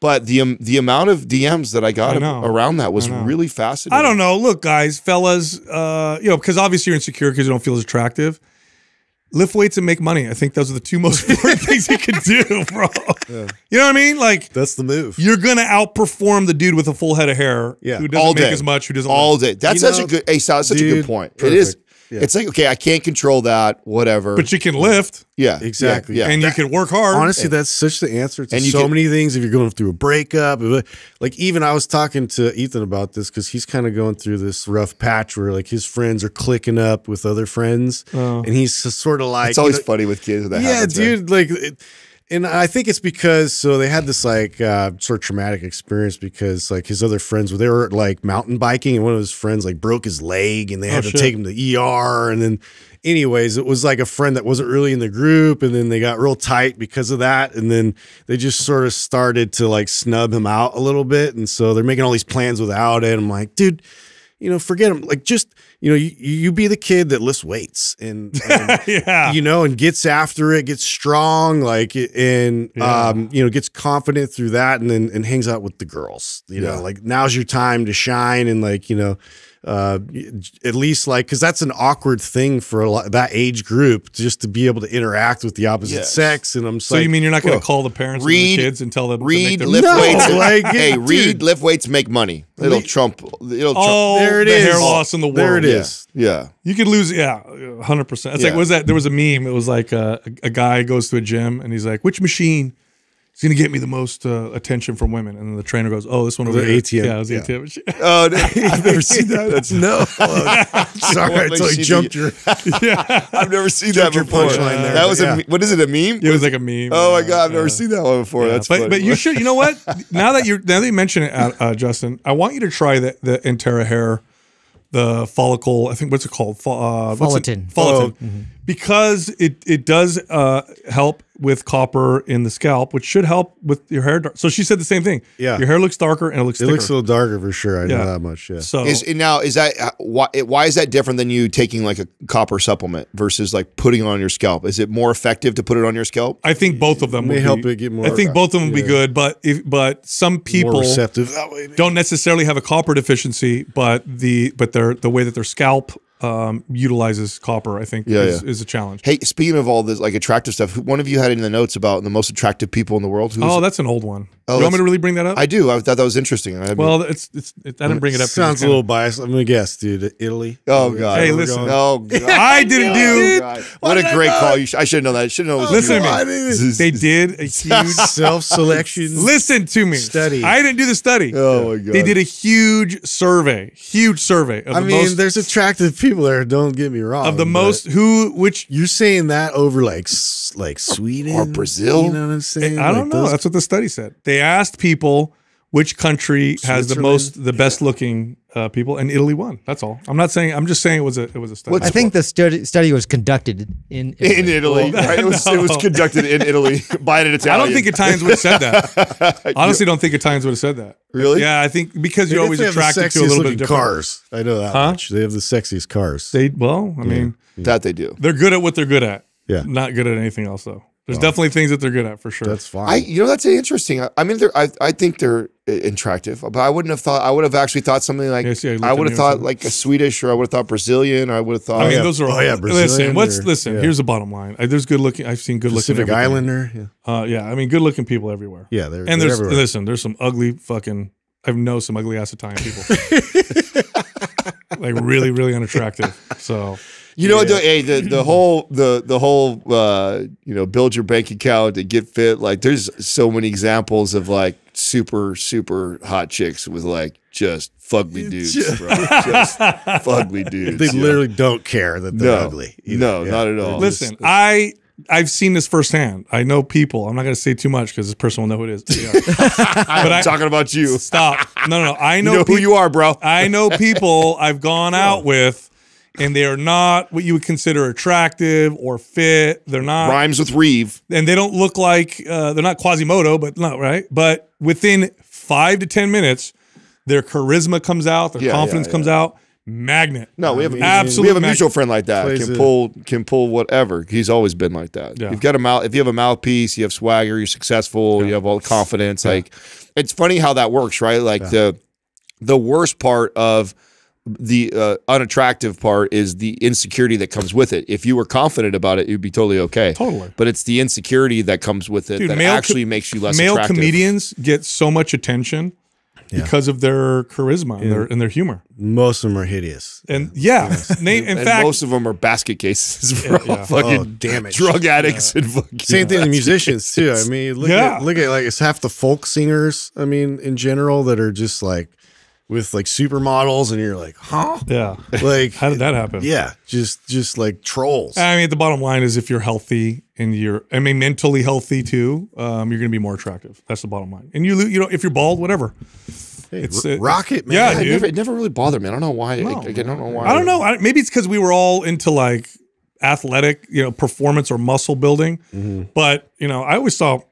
But the amount of DMs that I got around that was really fascinating. I don't know. Look, guys, fellas, you know, because obviously you're insecure because you don't feel as attractive. Lift weights and make money. I think those are the two most important things you can do, bro. Yeah. You know what I mean? Like, that's the move. You're gonna outperform the dude with a full head of hair who doesn't make as much, who doesn't live all day. That's such a good. Hey, Sal, that's such a good point. Perfect. It is. Yeah. It's like, okay, I can't control that, whatever. But you can lift. Yeah. Exactly. Yeah. And you can work hard. Honestly, that's such the answer to so many things. If you're going through a breakup, like even I was talking to Ethan about this because he's kind of going through this rough patch where like his friends are clicking up with other friends. Oh. And he's sort of like. It's always funny with kids that happens, dude. Right? Like, and I think it's because, so they had this like sort of traumatic experience because like his other friends, they were like mountain biking and one of his friends like broke his leg and they had to take him to the ER. And then anyways, it was like a friend that wasn't really in the group. And then they got real tight because of that. And then they just sort of started to like snub him out a little bit. And so they're making all these plans without it. I'm like, dude, you know, forget him. Like, just, you know, you be the kid that lifts weights and you know, and gets after it, gets strong, like, and, you know, gets confident through that and then, and hangs out with the girls, you know, like now's your time to shine. And like, you know, at least like, cause that's an awkward thing for a lot, that age group, just to be able to interact with the opposite sex. And I'm so you mean you're not going to call the parents and the kids and tell them lift weights? Like, hey, read, lift weights, make money. It'll trump. It'll trump. Oh, there it is. Hair loss in the world. There it is. Yeah. You could lose. Yeah, 100%. It's like, what was that? There was a meme. It was like a guy goes to a gym and he's like, which machine is going to get me the most attention from women? And then the trainer goes, oh, this one over there. ATM. Yeah, it was the ATM machine. Oh, I've never seen that. That's sorry, I totally jumped your. I've never seen that before. There, that was a. What is it? A meme? It was like a meme. Oh my God, I've never seen that one before. That's funny. But you should. You know what? Now that you mention it, Justin, I want you to try the Entera hair, the follicle. I think what's it called? Folletin. Folletin. Because it does help with copper in the scalp, which should help with your hair. So she said the same thing. Yeah, your hair looks darker and it looks thicker. It looks a little darker for sure. I know that much. Yeah. So now is that why is that different than you taking like a copper supplement versus like putting it on your scalp? Is it more effective to put it on your scalp? I think both of them I think both of them would be good, but some people don't necessarily have a copper deficiency, but the way that their scalp utilizes copper, I think, is a challenge. Hey, speaking of all this like attractive stuff, one of you had in the notes about the most attractive people in the world. Oh, that's an old one. Oh, you want me to really bring that up? I do. I thought that was interesting. Well, I didn't bring it up. Sounds a little biased. I'm gonna guess, dude. Italy. Oh God. Hey, listen. Oh God. I didn't do. Oh, what a great call. I should know that. I should know. Listen to me. They did a huge self-selection. Listen to me. Study. I didn't do the study. Oh my God. They did a huge survey. Huge survey. I mean, there's attractive people. People there, don't get me wrong. Of the most, which you're saying that over like Sweden or Brazil? You know what I'm saying? I don't know. That's what the study said. They asked people which country has the best looking people, and Italy won. That's all. I'm not saying. I'm just saying it was a study. I think the study was conducted in Italy. In Italy, right? It was conducted in Italy by an Italian. I don't think Italians would have said that. Honestly, don't think Italians would have said that. Really? Yeah, I think because you're always attracted to a little bit different cars. I know that much. They have the sexiest cars. I mean, that they do. They're good at what they're good at. Yeah, not good at anything else though. There's definitely things that they're good at for sure. That's fine. You know, that's interesting. I mean, I think they're attractive, but I wouldn't have thought. I would have actually thought something like I would have thought like a Swedish, or I would have thought Brazilian. I would have thought. I mean, those are all. Yeah, Brazilian. Listen. Here's the bottom line. There's good looking. I've seen good looking. Pacific Islander. Yeah. I mean, good looking people everywhere. Yeah, they're everywhere. Listen, there's some ugly fucking. I know some ugly ass Italian people. Like really, really unattractive. So. You know, the whole you know, build your bank account and get fit. Like, there's so many examples of like super hot chicks with like just fugly dudes, bro. Just fugly dudes. They literally don't care that they're ugly. Either. No, not at all. Listen, I've seen this firsthand. I know people. I'm not going to say too much because this person will know who it is. I'm talking about you. Stop. No. I know, who you are, bro. I know people I've gone out with. And they are not what you would consider attractive or fit. They're not. Rhymes with Reeve. And they don't look like, they're not Quasimodo, but not right. But within 5 to 10 minutes, their charisma comes out, their confidence comes out. Magnet. No, we have a mutual friend like that. Can pull whatever. He's always been like that. Yeah. You've got a mouth. If you have a mouthpiece, you have swagger. You're successful. Yeah. You have all the confidence. Yeah. Like, it's funny how that works, right? Like the worst part of the unattractive part is the insecurity that comes with it. If you were confident about it, you'd be totally okay. Totally. But it's the insecurity that comes with it that actually makes you less attractive. Male comedians get so much attention because of their charisma and their humor. Most of them are hideous. And in fact, most of them are basket cases, bro. Fucking damage. Drug addicts and fucking same thing with musicians too. I mean, look at like it's half the folk singers, I mean, in general that are just like with like supermodels, and you're like, huh? Yeah. Like, how did that happen? Yeah. Just like trolls. I mean, the bottom line is if you're healthy and you're, I mean, mentally healthy too, you're going to be more attractive. That's the bottom line. And you know, if you're bald, whatever. Hey, rocket, man. Yeah, dude. It never really bothered me. I don't know why. No, I don't know why. I don't know. Maybe it's because we were all into like athletic, you know, performance or muscle building. Mm-hmm. But, you know, I always saw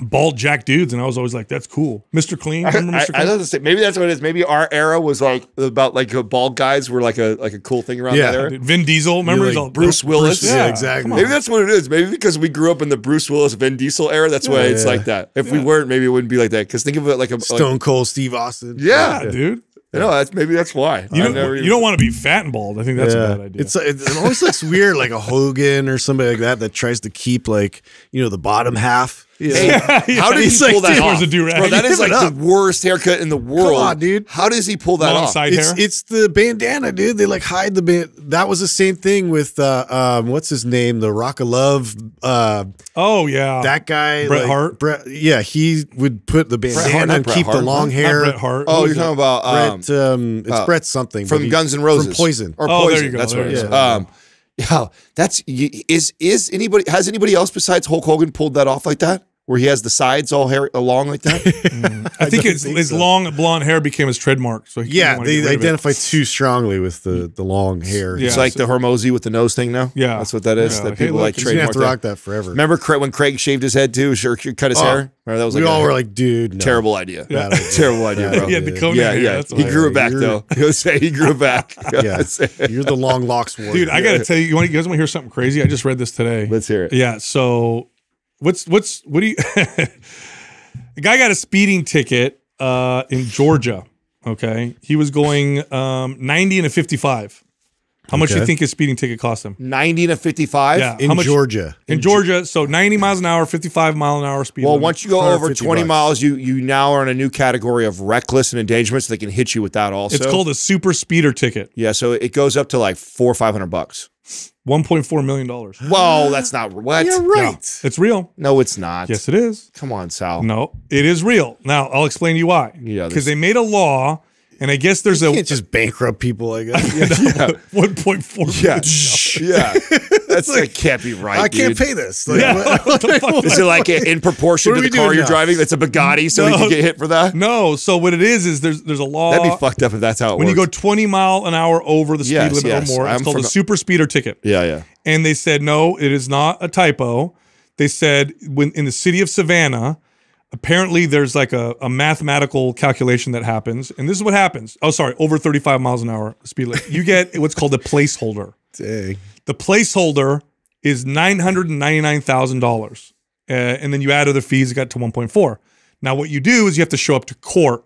bald jack dudes, and I was always like, "That's cool, Mr. Clean." Remember Mr. Clean? I love to say, maybe that's what it is. Maybe our era was like about like bald guys were like a cool thing around that era. Vin Diesel, remember like Bruce Willis? Yeah, exactly. Maybe that's what it is. Maybe because we grew up in the Bruce Willis, Vin Diesel era, that's why it's like that. If we weren't, maybe it wouldn't be like that. Because think of it like a Stone Cold Steve Austin. Yeah, dude. You know, maybe that's why. You don't want to be fat and bald. I think that's a bad idea. It always looks weird, like a Hogan or somebody like that tries to keep like, you know, the bottom half. Yeah. Hey, how did he pull that off? Bro, that is like the worst haircut in the world. Come on, dude. How does he pull that off? It's the bandana, dude. They like hide the band. That was the same thing with what's his name? The Rock of Love. Oh yeah, that guy, Bret Hart. Yeah, he would put the bandana and keep the long hair. Bret Hart. Oh, you're talking about it's Bret something from Guns N' Roses. From Poison. Or Poison. Oh, there you go. That's what it is. Yeah, that's is anybody has anybody else besides Hulk Hogan pulled that off like that? where he has the sides all hair long like that? I think his long blonde hair became his trademark. So yeah, they identify too strongly with the long hair. Yeah, it's like the Hormozy with the nose thing now. Yeah, that's what that is. Yeah. That people like trademark. You have to rock that forever. Remember when Craig shaved his head too? Sure, cut his hair. Remember, that was like we all were like, dude, terrible idea. Yeah. Terrible idea, bro. Yeah, the yeah, yeah. He grew it back though. He'll say he grew it back. Yeah, you're the long locks warrior. Dude, I gotta tell you, you guys want to hear something crazy? I just read this today. Let's hear it. Yeah, so. What do you, the guy got a speeding ticket, in Georgia. Okay. He was going, 90 and a 55. How much do you think his speeding ticket cost him? 90 and a 55? Yeah. In Georgia. In Georgia. So 90 miles an hour, 55 mile an hour speed. Well, once you go over 20 miles, you now are in a new category of reckless and endangerment, so they can hit you with that also. It's called a super speeder ticket. Yeah. So it goes up to like $400 or $500. $1.4 million. Whoa, that's not what? You're right. No, it's real. No, it's not. Yes, it is. Come on, Sal. No, it is real. Now, I'll explain to you why. Yeah, because they made a law, and I guess there's you can't just bankrupt people, I guess. Yeah. No, $1.4 million. Yeah. That's like, can't be right, I can't pay this. Like, what is it like in proportion to the car you're driving? That's a Bugatti, so you can get hit for that? No. So what it is there's a law. That'd be fucked up if that's how it works. When you go 20 mile an hour over the speed limit or more, it's called a super speeder ticket. Yeah, yeah. And they said, no, it is not a typo. They said when in the city of Savannah, apparently there's like a mathematical calculation that happens. And this is what happens. Oh, sorry, over 35 miles an hour speed limit. You get what's called a placeholder. Dang. The placeholder is $999,000, and then you add other fees. It got to 1.4. Now, what you do is you have to show up to court,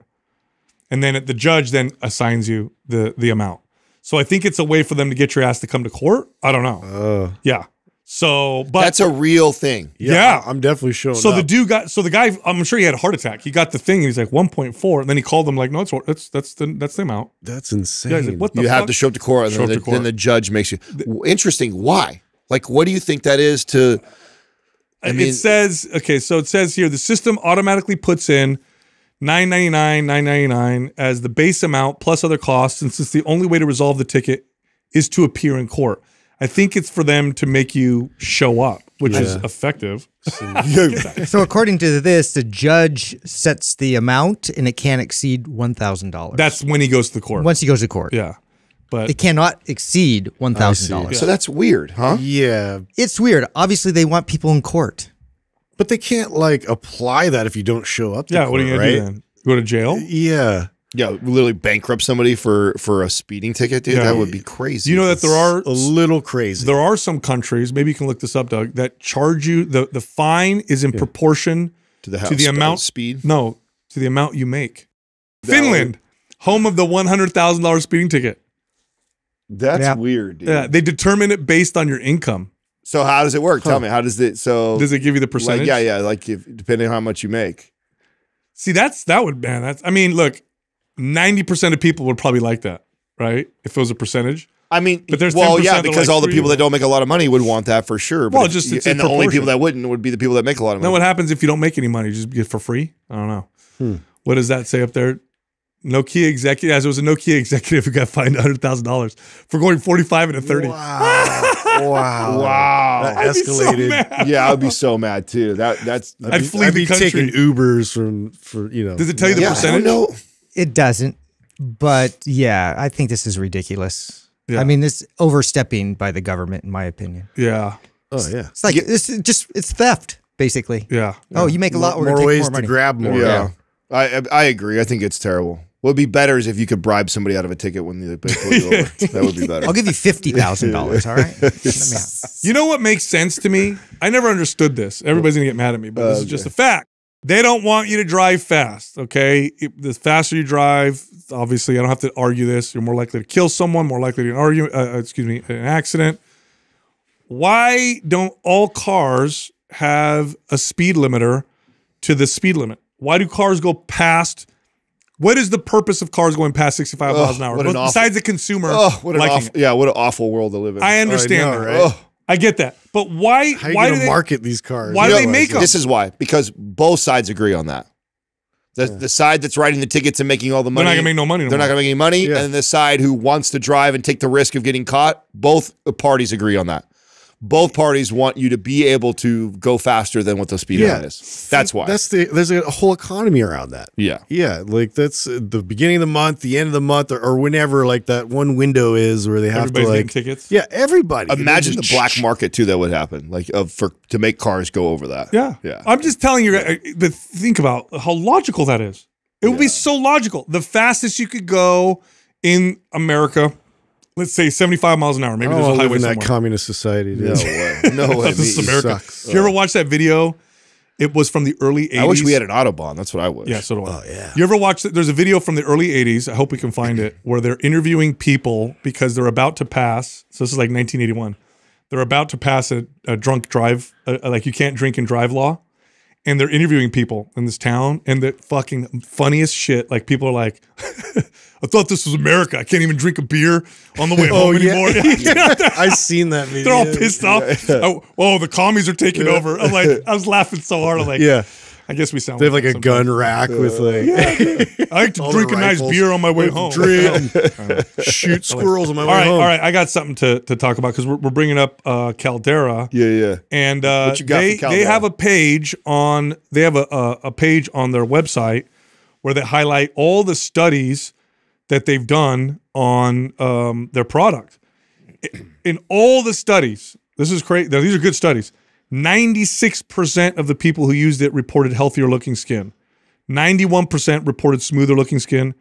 and then the judge then assigns you the amount. So I think it's a way for them to get your ass to come to court. I don't know. Yeah. So, but that's a real thing. Yeah, I'm definitely showing. So the dude got. So the guy, I'm sure he had a heart attack. He got the thing, and he's like 1.4, and then he called them like, no, that's the amount. That's insane. Yeah, like, what the fuck? Have to show up to court, and then the judge makes you. Interesting. Why? Like, what do you think that is? It says okay. So it says here the system automatically puts in $999 as the base amount plus other costs, and since the only way to resolve the ticket is to appear in court. I think it's for them to make you show up, which is effective. So according to this, the judge sets the amount, and it can't exceed $1,000. That's when he goes to the court. Once he goes to court. Yeah. But it cannot exceed $1,000. Yeah. So that's weird, huh? Yeah. It's weird. Obviously, they want people in court. But they can't, like, apply that if you don't show up to court, what are you going to do then? Go to jail? Yeah. Yeah, literally bankrupt somebody for a speeding ticket, dude. Yeah. That would be crazy. You know that there are a little crazy. There are some countries, maybe you can look this up, Doug, that charge you the fine is in proportion to the amount speed. No, to the amount you make. That Finland, home of the $100,000 speeding ticket. That's weird, dude. Yeah, they determine it based on your income. So how does it work? Tell me, how does it? So does it give you the percentage? Like, like depending on how much you make. See, I mean, look. 90% of people would probably like that, right? If it was a percentage. I mean, but there's because all the people that don't make a lot of money would want that for sure. But and the only people that wouldn't would be the people that make a lot of money. Now, what happens if you don't make any money? You just get for free? I don't know. What does that say up there? Nokia executive, as it was a Nokia executive who got fined $100,000 for going 45 and a 30. Wow. Wow. That escalated. So yeah, I'd be so mad too. I'd be taking Ubers for you know. Does it tell you the percentage? No. It doesn't, but yeah, I think this is ridiculous. Yeah. I mean, this overstepping by the government, in my opinion. Yeah. Oh yeah. It's like it's theft, basically. Yeah. Oh, you make a lot. More ways to grab more. Yeah. I agree. I think it's terrible. What would be better is if you could bribe somebody out of a ticket when they pull you over. That would be better. I'll give you $50,000. All right. Let me out. You know what makes sense to me? I never understood this. Everybody's gonna get mad at me, but this is just a fact. They don't want you to drive fast, okay? The faster you drive, obviously, I don't have to argue this. You're more likely to kill someone, more likely to an accident. Why don't all cars have a speed limiter to the speed limit? Why do cars go past? What is the purpose of cars going past 65 miles an hour? Besides the consumer liking it. Yeah, what an awful world to live in. I understand that, right? I get that, but why? How are you going to market these cars? Why do they make them? This is why, because both sides agree on that. The side that's writing the tickets and making all the money, they're not going to make no money. They're not going to make any money, and the side who wants to drive and take the risk of getting caught, both parties agree on that. both parties want you to be able to go faster than what the speed limit is. That's why. That's the, there's a whole economy around that. Yeah. Yeah. Like that's the beginning of the month, the end of the month, or whenever like that one window is where they have everybody's getting tickets. Yeah. Everybody. Imagine the black market too that would happen like to make cars go over that. Yeah. Yeah. I'm just telling you, think about how logical that is. It would be so logical. The fastest you could go in America, let's say 75 miles an hour. Maybe there's a highway in that communist society. Dude. No way. No way. This is America. Sucks. If you ever watch that video, it was from the early 80s. I wish we had an Autobahn. That's what I wish. Yeah, so do I. Oh, yeah. You ever watch, there's a video from the early 80s, I hope we can find it, where they're interviewing people because they're about to pass. So this is like 1981. They're about to pass a drunk drive, like you can't drink and drive law. And they're interviewing people in this town, and the fucking funniest shit. Like people are like, "I thought this was America. I can't even drink a beer on the way home anymore." I've seen that video. They're all pissed off. Oh, the commies are taking over. I'm like, I was laughing so hard. I'm like, I guess we sound. They have like a gun rack with like. I like to drink a nice beer on my way home. Drink, shoot squirrels on my way home. All right, I got something to talk about because we're bringing up Caldera. Yeah, yeah. And what you got from Caldera? They have a page on a page on their website where they highlight all the studies that they've done on their product. In all the studies, this is crazy. These are good studies. 96% of the people who used it reported healthier looking skin. 91% reported smoother looking skin.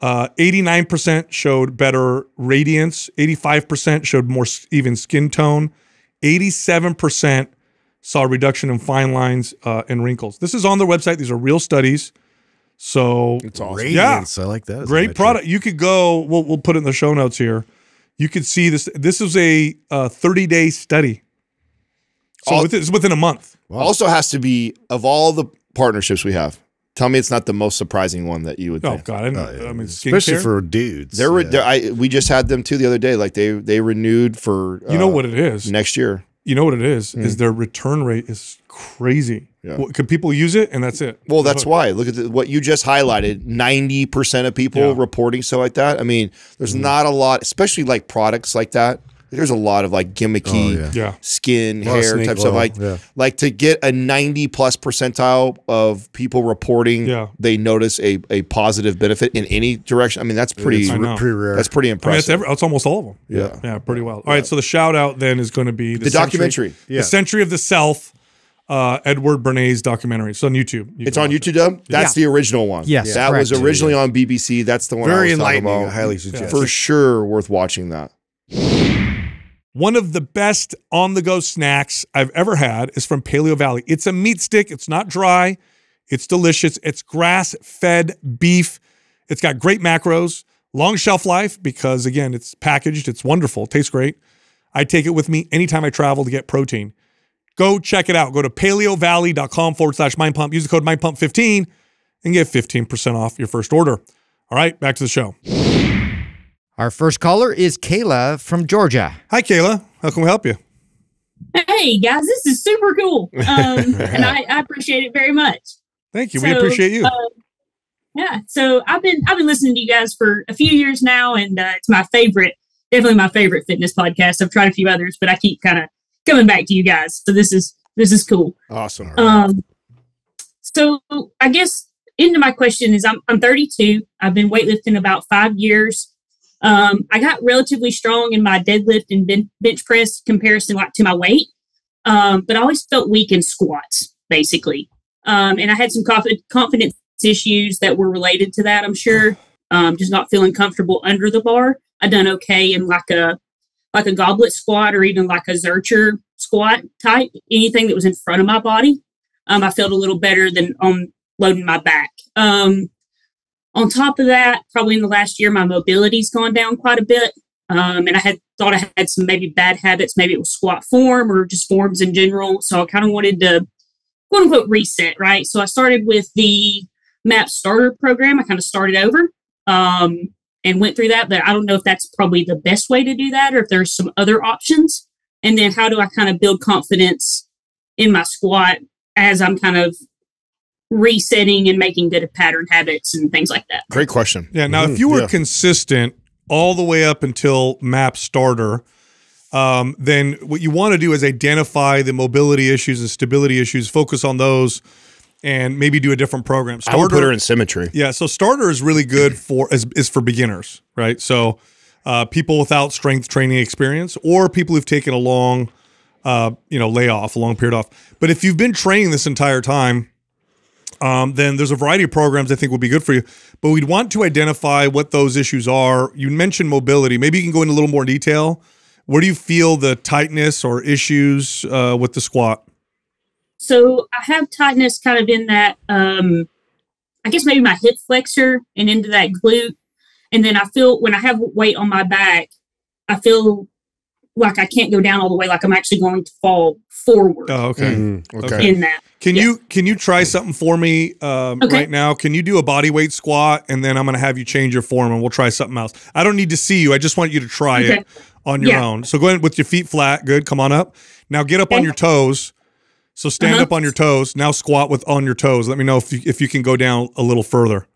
89% showed better radiance. 85% showed more even skin tone. 87% saw a reduction in fine lines and wrinkles. This is on their website. These are real studies. So it's awesome. Radiance. I like that. Great product. You could go, we'll put it in the show notes here. You could see this. This was a 30-day study. So it's within a month. Wow. Also has to be, of all the partnerships we have, tell me it's not the most surprising one that you would think. God. I mean, especially for dudes. We just had them, too, the other day. Like, they renewed for you know what it is? Next year. You know what it is? Mm. Is their return rate is crazy. Yeah. Well, could people use it? And that's it. Well, that's why. Look at what you just highlighted. 90% of people reporting so like that. I mean, there's not a lot, especially like products like that. There's a lot of like gimmicky skin, hair type stuff. Like to get a 90+ percentile of people reporting they notice a positive benefit in any direction. I mean, that's pretty rare. That's pretty impressive. I mean, that's almost all of them. Yeah. Yeah, pretty well. All right, so the shout out then is going to be the documentary. The Century of the Self, Edward Bernays documentary. It's on YouTube. It's on YouTube, Dub? That's the original one. Yes. That was originally on BBC. That's the one I was talking about. I highly suggest. For sure worth watching that. One of the best on-the-go snacks I've ever had is from Paleo Valley. It's a meat stick. It's not dry. It's delicious. It's grass-fed beef. It's got great macros, long shelf life because, again, it's packaged. It's wonderful. It tastes great. I take it with me anytime I travel to get protein. Go check it out. Go to paleovalley.com/mindpump. Use the code mindpump15 and get 15% off your first order. All right, back to the show. Our first caller is Kayla from Georgia. Hi, Kayla. How can we help you? Hey, guys. This is super cool. And I appreciate it very much. Thank you. So, we appreciate you. Yeah. So I've been listening to you guys for a few years now, and it's my favorite, definitely my favorite fitness podcast. I've tried a few others, but I keep kind of coming back to you guys. So this is cool. Awesome. So I guess into my question is I'm 32. I've been weightlifting about 5 years. I got relatively strong in my deadlift and bench press comparison, like to my weight. But I always felt weak in squats, basically. And I had some confidence issues that were related to that, I'm sure. Just not feeling comfortable under the bar. I done okay in like a goblet squat or even like a Zercher squat type, anything that was in front of my body. I felt a little better than on loading my back. On top of that, probably in the last year, my mobility's gone down quite a bit. And I had thought I had some maybe bad habits. Maybe it was squat form or just forms in general. So I kind of wanted to, quote unquote, reset, right? So I started with the MAPS Starter program. I kind of started over and went through that. But I don't know if that's probably the best way to do that or if there's some other options. And then how do I kind of build confidence in my squat as I'm kind of resetting and making good pattern habits and things like that? Great question. Yeah. Now, if you were consistent all the way up until MAPS Starter, then what you want to do is identify the mobility issues and stability issues, focus on those, and maybe do a different program. Starter, I would put her in Symmetry. Yeah, so Starter is really good for is for beginners, right? So people without strength training experience or people who've taken a long, layoff, a long period off. But if you've been training this entire time, then there's a variety of programs I think will be good for you. But we'd want to identify what those issues are. You mentioned mobility. Maybe you can go into a little more detail. Where do you feel the tightness or issues with the squat? So I have tightness kind of in that, I guess maybe my hip flexor and into that glute. And then I feel when I have weight on my back, I feel like I can't go down all the way, like I'm actually going to fall forward. Oh, okay. Mm-hmm. Okay. In that. Can you try something for me right now? Can you do a body weight squat? And then I'm going to have you change your form and we'll try something else. I don't need to see you. I just want you to try it on your own. So go ahead with your feet flat. Good. Come on up. Now get up on your toes. So stand up on your toes. Now squat on your toes. Let me know if you can go down a little further.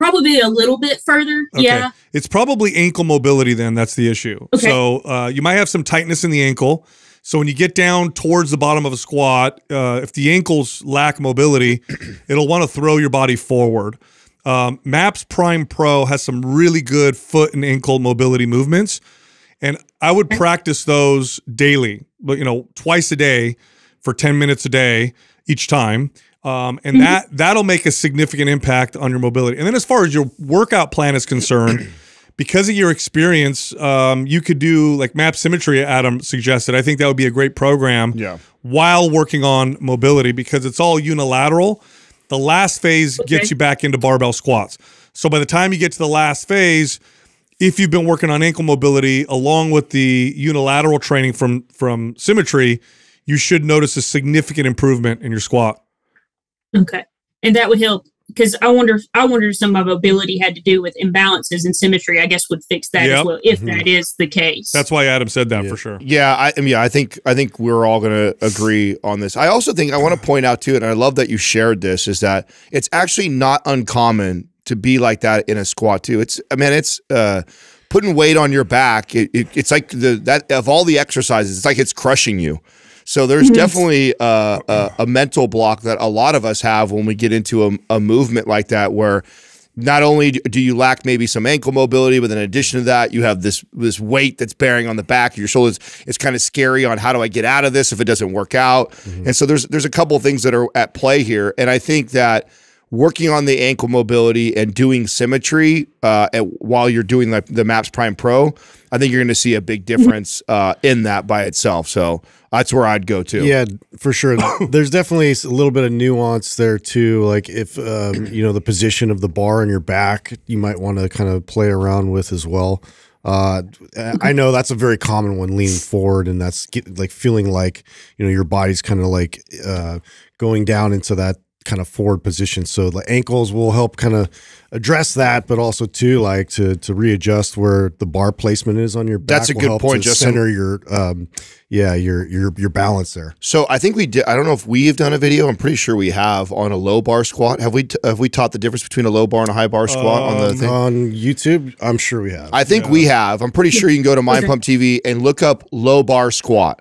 Probably a little bit further. Okay. Yeah. It's probably ankle mobility then. That's the issue. Okay. So you might have some tightness in the ankle. So when you get down towards the bottom of a squat, if the ankles lack mobility, it'll want to throw your body forward. MAPS Prime Pro has some really good foot and ankle mobility movements. And I would practice those daily, but twice a day for 10 minutes a day each time. And that'll make a significant impact on your mobility. And then as far as your workout plan is concerned, because of your experience, you could do like MAPS Symmetry, Adam suggested. I think that would be a great program while working on mobility because it's all unilateral. The last phase gets you back into barbell squats. So by the time you get to the last phase, if you've been working on ankle mobility along with the unilateral training from Symmetry, you should notice a significant improvement in your squat. Okay. And that would help because I wonder if some of my mobility had to do with imbalances, and Symmetry, I guess, would fix that as well, if that is the case. That's why Adam said that for sure. Yeah. I think we're all going to agree on this. I also think I want to point out too, and I love that you shared this, is that it's actually not uncommon to be like that in a squat too. I mean, putting weight on your back. It's like of all the exercises, it's like it's crushing you. So there's definitely a mental block that a lot of us have when we get into a movement like that, where not only do you lack maybe some ankle mobility, but in addition to that, you have this weight that's bearing on the back of your shoulders. It's kind of scary on how do I get out of this if it doesn't work out. And so there's a couple of things that are at play here. And I think that working on the ankle mobility and doing Symmetry while you're doing the MAPS Prime Pro, I think you're going to see a big difference in that by itself. So that's where I'd go to. Yeah, for sure. There's definitely a little bit of nuance there too. Like if, the position of the bar on your back, you might want to kind of play around with as well. I know that's a very common one, leaning forward, and that's feeling like, your body's kind of like going down into that kind of forward position. So the ankles will help kind of address that, but also too, like to readjust where the bar placement is on your back. That's a good point. Just center your balance there. So I think we did, I don't know if we've done a video, I'm pretty sure we have, on a low bar squat. Have we taught the difference between a low bar and a high bar squat on the thing? On YouTube? I'm sure we have. I think we have. I'm pretty sure you can go to Mind Pump TV and look up low bar squat.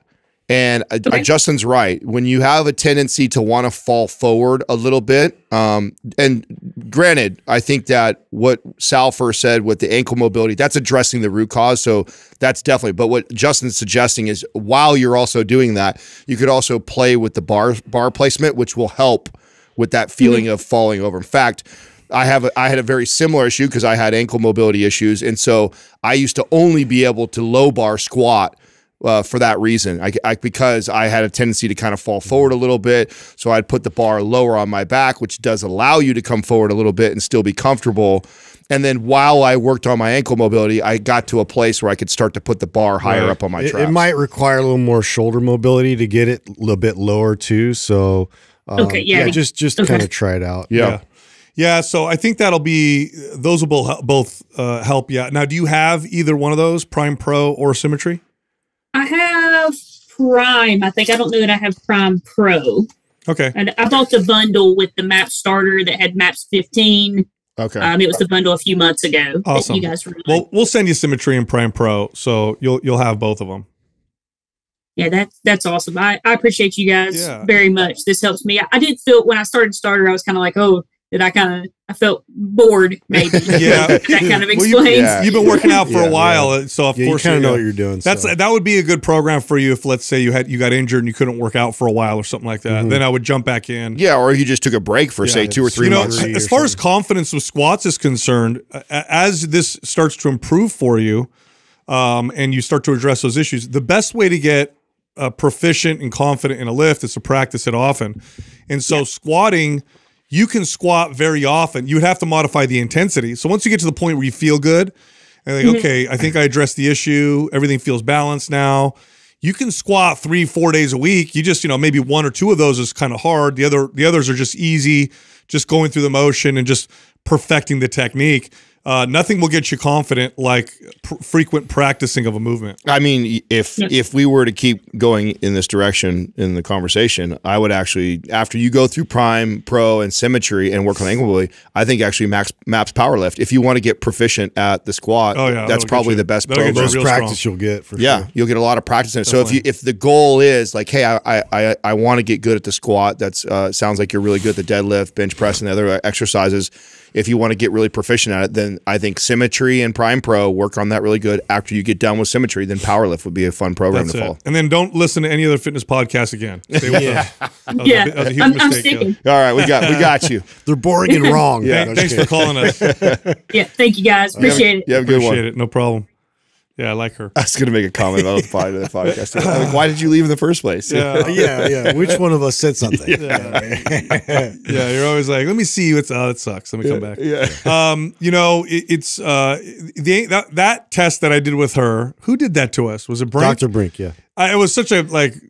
And Justin's right. When you have a tendency to want to fall forward a little bit, and granted, I think that what Sal first said with the ankle mobility, that's addressing the root cause. So that's definitely, but what Justin's suggesting is while you're also doing that, you could also play with the bar placement, which will help with that feeling of falling over. In fact, I had a very similar issue because I had ankle mobility issues. And so I used to only be able to low bar squat for that reason, because I had a tendency to kind of fall forward a little bit. So I'd put the bar lower on my back, which does allow you to come forward a little bit and still be comfortable. And then while I worked on my ankle mobility, I got to a place where I could start to put the bar higher up on my traps. It might require a little more shoulder mobility to get it a little bit lower too. So just kind of try it out. Yeah, so I think that'll be, those will both help you out. Now, do you have either one of those, Prime Pro or Symmetry? I have Prime. I think, I don't know that I have Prime Pro. Okay. And I bought the bundle with the MAPS Starter that had MAPS 15 Okay. It was the bundle a few months ago. Awesome. You guys really well, we'll send you Symmetry and Prime Pro, so you'll have both of them. Yeah, that's awesome. I appreciate you guys very much. This helps me. I did feel when I started Starter, I was kind of like, oh, did I felt bored maybe. That kind of explains. Well, you've been working out for a while, so of course you kind of know what you're doing. That would be a good program for you if, let's say, you got injured and you couldn't work out for a while or something like that. Mm-hmm. Then I would jump back in. Yeah, or you just took a break for say 2 or 3 months. As far as confidence with squats is concerned, as this starts to improve for you, and you start to address those issues, the best way to get proficient and confident in a lift is to practice it often. And so squatting, you can squat very often. You would have to modify the intensity. So once you get to the point where you feel good and like, okay, I think I addressed the issue, everything feels balanced now, you can squat 3-4 days a week. You just, maybe 1 or 2 of those is kind of hard. The others are just easy, just going through the motion and just perfecting the technique. Nothing will get you confident like frequent practicing of a movement. I mean, if we were to keep going in this direction in the conversation, I would actually, after you go through Prime, Pro, and Symmetry and work on ankle mobility, I think actually MAPS Powerlift, if you want to get proficient at the squat, that's probably the best practice you'll get. For sure. You'll get a lot of practice in it. Definitely. So if the goal is like, hey, I want to get good at the squat, that's sounds like you're really good at the deadlift, bench press, and the other exercises. If you want to get really proficient at it, then I think Symmetry and Prime Pro work on that really good. After you get done with Symmetry, then Powerlift would be a fun program to follow. And then don't listen to any other fitness podcast again. That was a huge mistake. All right, we got you. They're boring and wrong. Thanks for calling us. Thank you guys. Appreciate it. You have a good one. Appreciate it. No problem. Yeah, I like her. I was going to make a comment about the podcast. Like, why did you leave in the first place? Which one of us said something? You're always like, let me see you. Oh, it sucks. Let me come back. That test that I did with her, who did that to us? Was it Brink? Dr. Brink, yeah. It was such a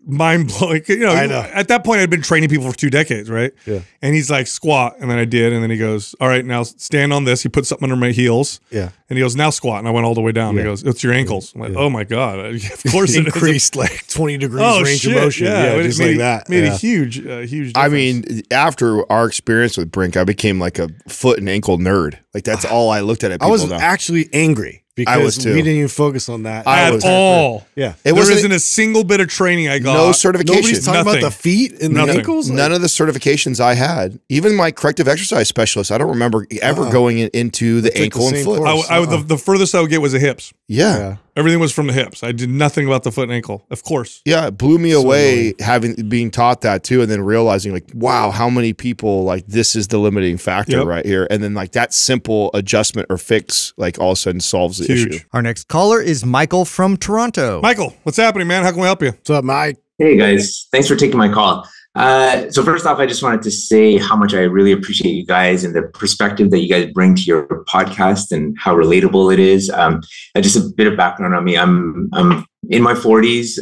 mind-blowing, I know. At that point, I'd been training people for 2 decades, right? Yeah. And he's like, squat. And then I did. And then he goes, all right, now stand on this. He put something under my heels. Yeah. And he goes, now squat. And I went all the way down. Yeah. And he goes, it's your ankles. I'm like, oh my God. Of course it increased like 20 degrees range of motion. Yeah, just like that. Made a huge, huge difference. I mean, after our experience with Brink, I became like a foot and ankle nerd. Like that's all I looked at people. I was actually angry. Because I was too. We didn't even focus on that at all. Yeah, there isn't a single bit of training I got. No certification. Nobody's talking about the feet and the ankles. None of the certifications I had. Even my corrective exercise specialist, I don't remember ever going into the ankle and foot. The furthest I would get was the hips. Yeah. Everything was from the hips. I did nothing about the foot and ankle, of course. Yeah, it blew me away being taught that too, and then realizing like, wow, how many people like this is the limiting factor right here, and then like that simple adjustment or fix like all of a sudden solves the issue. Our next caller is Michael from Toronto. Michael, what's happening, man? How can we help you? What's up, Mike? Hey guys, thanks for taking my call. So first off, I just wanted to say how much I really appreciate you guys and the perspective that you guys bring to your podcast and how relatable it is. Just a bit of background on me. I'm in my 40s.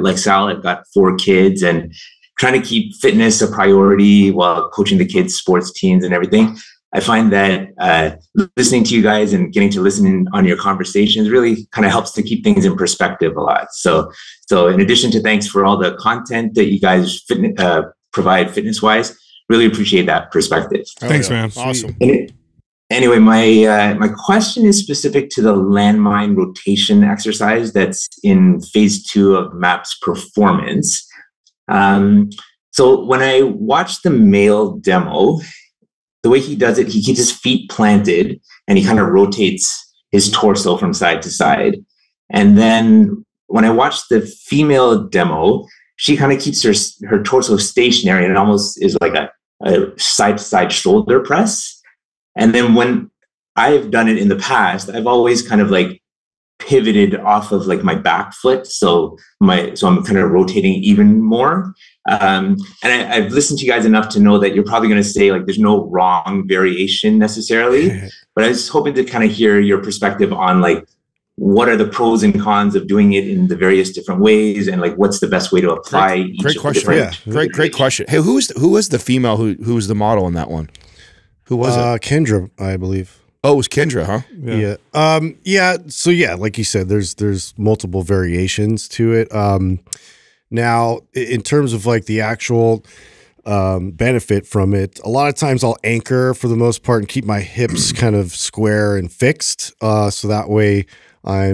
Like Sal, I've got 4 kids and trying to keep fitness a priority while coaching the kids, sports teams and everything. I find that listening to you guys and getting to listen in on your conversations really kind of helps to keep things in perspective a lot. So in addition to thanks for all the content that you guys provide fitness-wise, really appreciate that perspective. Thanks, man. Awesome. Anyway, my question is specific to the landmine rotation exercise that's in phase 2 of MAPS Performance. So when I watched the male demo, the way he does it, he keeps his feet planted and he kind of rotates his torso from side to side. And then when I watched the female demo, she kind of keeps her torso stationary and it almost is like a side to side shoulder press. And then when I've done it in the past, I've always kind of like pivoted off of like my back foot. So I'm kind of rotating even more. And I've listened to you guys enough to know that you're probably going to say like, there's no wrong variation necessarily, but I was hoping to kind of hear your perspective on like, what are the pros and cons of doing it in the various different ways? And like, what's the best way to apply each Great question. Hey, who was the female who was the model in that one? Who was it? Kendra, I believe. Oh, it was Kendra, huh? Yeah. So like you said, there's multiple variations to it. Now, in terms of like the actual benefit from it. A lot of times I'll anchor for the most part and keep my hips kind of square and fixed. So that way I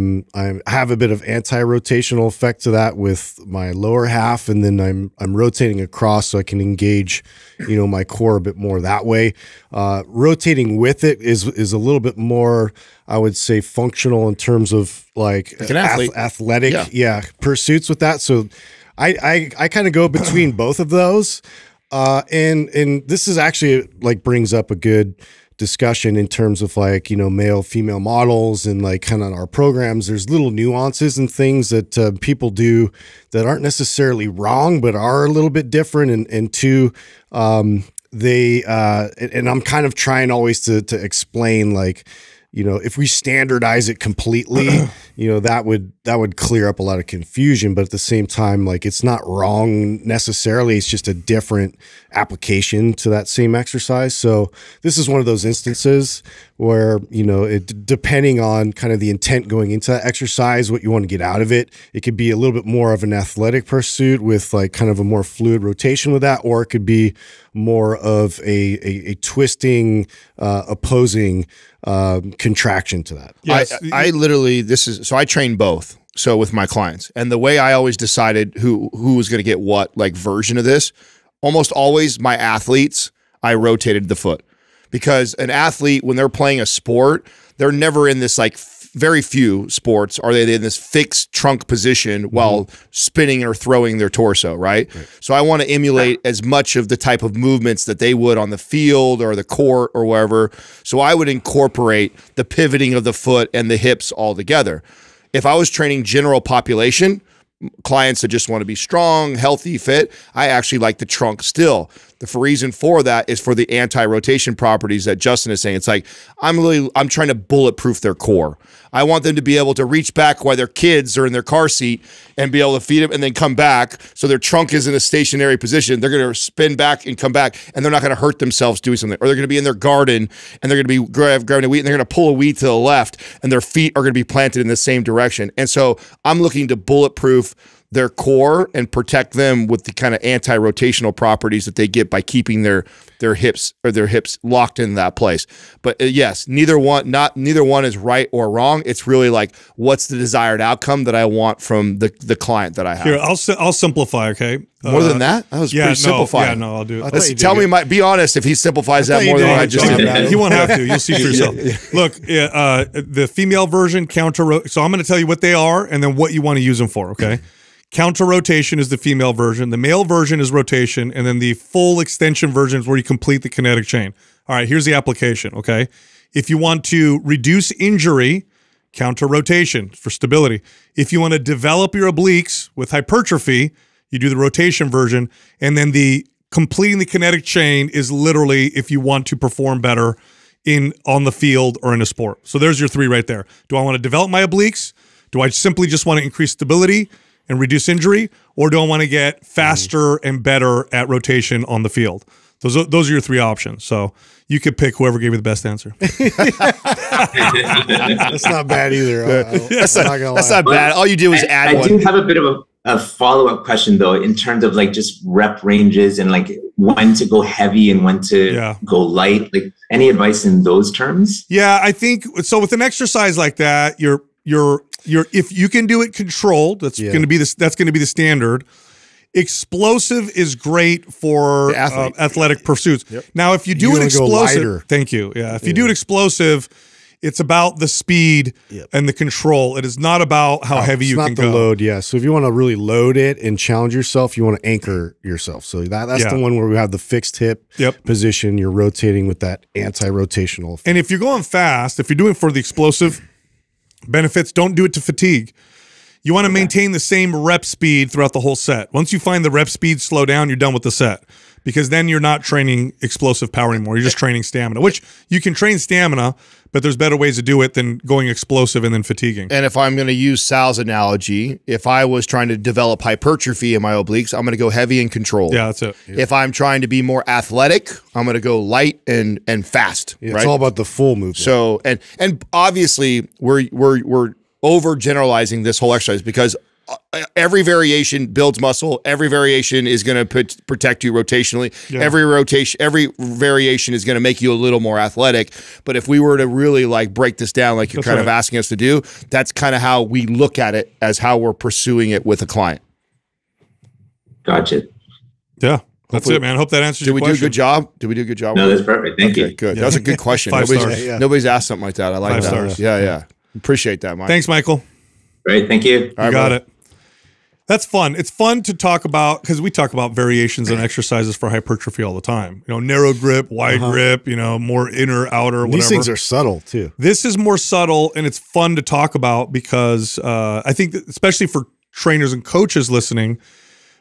have a bit of anti-rotational effect to that with my lower half, and then I'm rotating across so I can engage, you know, my core a bit more that way. Rotating with it is a little bit more, I would say, functional in terms of like an athlete. Athletic, yeah. Yeah, pursuits with that. So I kind of go between both of those. And this is actually like brings up a good discussion in terms of like, you know, male, female models and like kind of our programs. There's little nuances and things that people do that aren't necessarily wrong, but are a little bit different. And two, and I'm kind of trying always to explain like, you know, if we standardize it completely, you know, that would clear up a lot of confusion. But at the same time, like, it's not wrong necessarily. It's just a different application to that same exercise. So this is one of those instances where, you know, it, depending on kind of the intent going into that exercise, what you want to get out of it, it could be a little bit more of an athletic pursuit with like kind of a more fluid rotation with that, or it could be more of a twisting, opposing contraction to that. Yes. I literally, this is, so I train both. So with my clients, and the way I always decided who was going to get what like version of this, almost always my athletes, I rotated the foot, because an athlete, when they're playing a sport, they're never in this like, very few sports are they in this fixed trunk position while spinning or throwing their torso, right? So I want to emulate as much of the type of movements that they would on the field or the court or wherever. So I would incorporate the pivoting of the foot and the hips all together. If I was training general population, clients that just want to be strong, healthy, fit, I actually like the trunk still. The reason for that is for the anti-rotation properties that Justin is saying. It's like, I'm trying to bulletproof their core. I want them to be able to reach back while their kids are in their car seat and be able to feed them and then come back. So their trunk is in a stationary position. They're going to spin back and come back, and they're not going to hurt themselves doing something. Or they're going to be in their garden, and they're going to be grabbing a weed, and they're going to pull a weed to the left, and their feet are going to be planted in the same direction. And so I'm looking to bulletproof their core and protect them with the kind of anti-rotational properties that they get by keeping their hips locked in that place. But yes, neither one is right or wrong. It's really like, what's the desired outcome that I want from the client that I have. Here, I'll simplify. Okay, more than that. That was pretty simplified. Yeah, no, I'll do it. Tell me, be honest, if he simplifies that more than I just did. You won't have to. You'll see for yourself. Look, the female version counter. So I'm going to tell you what they are and then what you want to use them for. Okay. Counter-rotation is the female version. The male version is rotation. And then the full extension version is where you complete the kinetic chain. All right, here's the application, okay? If you want to reduce injury, counter-rotation for stability. If you want to develop your obliques with hypertrophy, you do the rotation version. And then the completing the kinetic chain is literally if you want to perform better on the field or in a sport. So there's your three right there. Do I want to develop my obliques? Do I simply just want to increase stability and reduce injury, or do I want to get faster and better at rotation on the field? Those are your three options. So you could pick whoever gave you the best answer. That's not bad either. That's not bad. All you do is add one. I do have a bit of a follow-up question, though, in terms of like just rep ranges and like when to go heavy and when to go light. Like, any advice in those terms? Yeah, I think so. With an exercise like that, if you can do it controlled, that's going to be the standard. Explosive is great for athletic pursuits. Yep. Now, if you do an explosive, thank you. Yeah, if you do an explosive, it's about the speed and the control. It is not about how heavy you can go. It's not the load, yeah. So if you want to really load it and challenge yourself, you want to anchor yourself. So that's the one where we have the fixed hip position. You're rotating with that anti-rotational effect. And if you're going fast, if you're doing for the explosive benefits, don't do it to fatigue. You want to maintain the same rep speed throughout the whole set. Once you find the rep speed slow down, you're done with the set, because then you're not training explosive power anymore. You're just training stamina, which you can train stamina, but there's better ways to do it than going explosive and then fatiguing. And if I'm going to use Sal's analogy, if I was trying to develop hypertrophy in my obliques, I'm going to go heavy and controlled. Yeah, that's it. Yeah. If I'm trying to be more athletic, I'm going to go light and fast. Yeah, right? It's all about the full movement. So, and obviously we're overgeneralizing this whole exercise, because every variation builds muscle. Every variation is going to protect you rotationally. Yeah. Every variation is going to make you a little more athletic. But if we were to really like break this down, like you're kind of asking us to do, that's kind of how we look at it as how we're pursuing it with a client. Gotcha. Yeah. That's it, man. Hope that answers your question. Did we do a good job? Did we do a good job? No, that's perfect. Thank you. Good. Yeah. That was a good question. Nobody's asked something like that. I like that. Stars. Yeah, yeah. Appreciate that, Mike. Thanks, Michael. Great. Thank you. All right, got it. That's fun. It's fun to talk about because we talk about variations and exercises for hypertrophy all the time. You know, narrow grip, wide grip, you know, more inner, outer, whatever. These things are subtle too. This is more subtle and it's fun to talk about because I think that especially for trainers and coaches listening,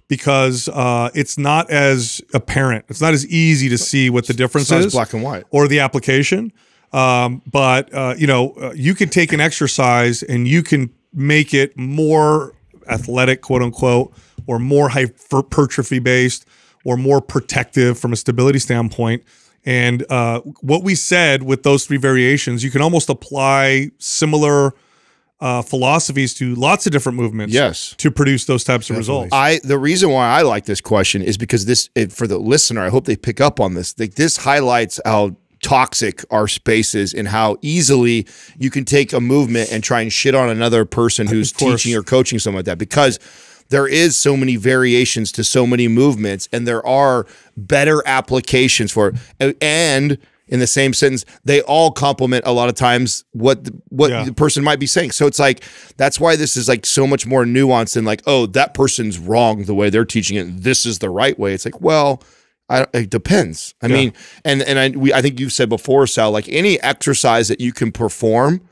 because it's not as apparent. It's not as easy to see what the difference is, black and white, or the application. You know, you can take an exercise and you can make it more athletic, quote unquote, or more hypertrophy based or more protective from a stability standpoint. And what we said with those three variations, you can almost apply similar philosophies to lots of different movements to produce those types of results. The reason why I like this question is because for the listener, I hope they pick up on this. This highlights how toxic our space is and how easily you can take a movement and try and shit on another person who's teaching or coaching something like that, because there is so many variations to so many movements and there are better applications for it. And in the same sentence, they all complement a lot of times what the person might be saying. So it's like, that's why this is like so much more nuanced than like, oh, that person's wrong the way they're teaching it. This is the right way. It's like, well, it depends. I mean, and I think you've said before, Sal, like any exercise that you can perform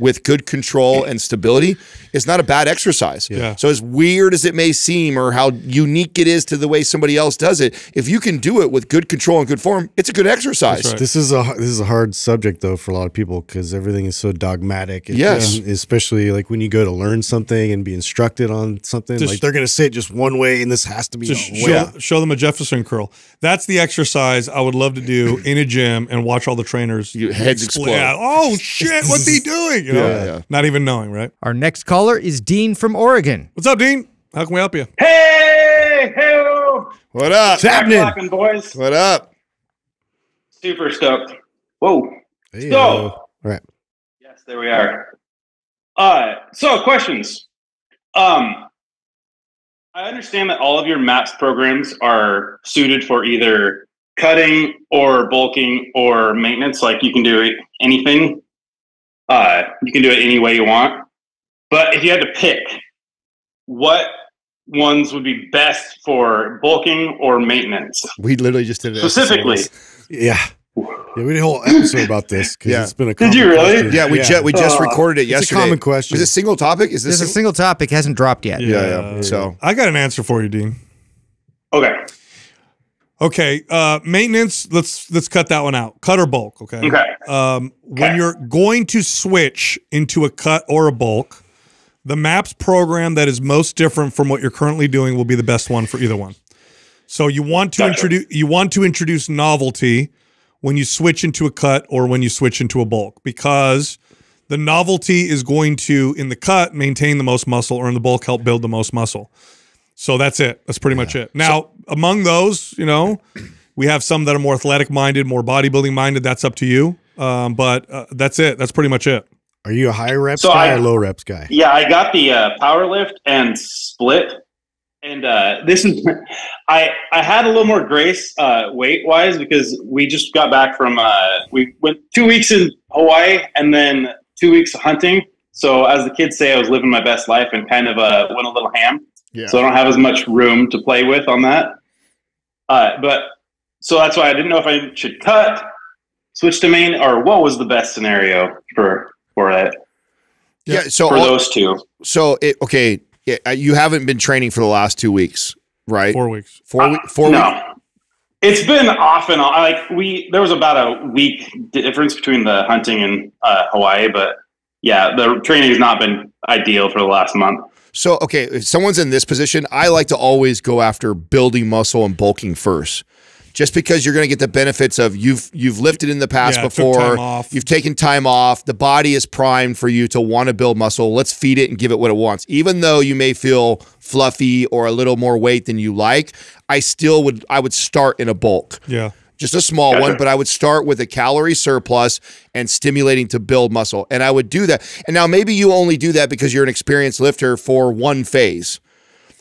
with good control and stability is not a bad exercise. Yeah. So as weird as it may seem or how unique it is to the way somebody else does it, if you can do it with good control and good form, it's a good exercise. Right. This is a hard subject though for a lot of people because everything is so dogmatic. And especially like when you go to learn something and be instructed on something, like they're going to say it just one way and this has to be show them a Jefferson curl. That's the exercise I would love to do in a gym and watch all the trainers heads explode. Oh shit, what's he doing? You know? Not even knowing, right? Our next caller is Dean from Oregon. What's up, Dean? How can we help you? Hey, hey-o. What up? What's happening, boys? What up? Super stoked. Whoa. Hey, so, all right. Yes, there we are. So questions. I understand that all of your MAPS programs are suited for either cutting or bulking or maintenance. Like you can do anything. You can do it any way you want, but if you had to pick, what ones would be best for bulking or maintenance? We literally just did it specifically. Yeah, we did a whole episode about this because it's been a common question. Yeah, we just recorded it yesterday. It's a common question. Is it a single topic? Is this a single topic? Hasn't dropped yet. Yeah. So I got an answer for you, Dean. Okay, maintenance, let's cut that one out. Cut or bulk, okay? When you're going to switch into a cut or a bulk, the MAPS program that is most different from what you're currently doing will be the best one for either one. So you want to introduce novelty when you switch into a cut or when you switch into a bulk, because the novelty is going to, in the cut, maintain the most muscle, or in the bulk, help build the most muscle. So that's it. That's pretty much it. Now, among those, you know, we have some that are more athletic minded, more bodybuilding minded. That's up to you. That's it. That's pretty much it. Are you a high reps guy or low reps guy? Yeah, I got the power lift and split. And this is, I had a little more grace weight wise because we just got back from, we went 2 weeks in Hawaii and then 2 weeks hunting. So as the kids say, I was living my best life and kind of went a little ham. Yeah. So I don't have as much room to play with on that. So that's why I didn't know if I should cut, switch to main, or what was the best scenario for it. Yeah. So for those two. So you haven't been training for the last 2 weeks, right? 4 weeks. No. It's been off and on. Like there was about a week difference between the hunting and Hawaii, but yeah, the training has not been ideal for the last month. So, okay, if someone's in this position, I like to always go after building muscle and bulking first. just because you're going to get the benefits of you've lifted in the past before, you've taken time off, the body is primed for you to want to build muscle. Let's feed it and give it what it wants. Even though you may feel fluffy or a little more weight than you like, I would start in a bulk. Yeah. Just a small one, but I would start with a calorie surplus and stimulating to build muscle. And I would do that. And now maybe you only do that because you're an experienced lifter for one phase.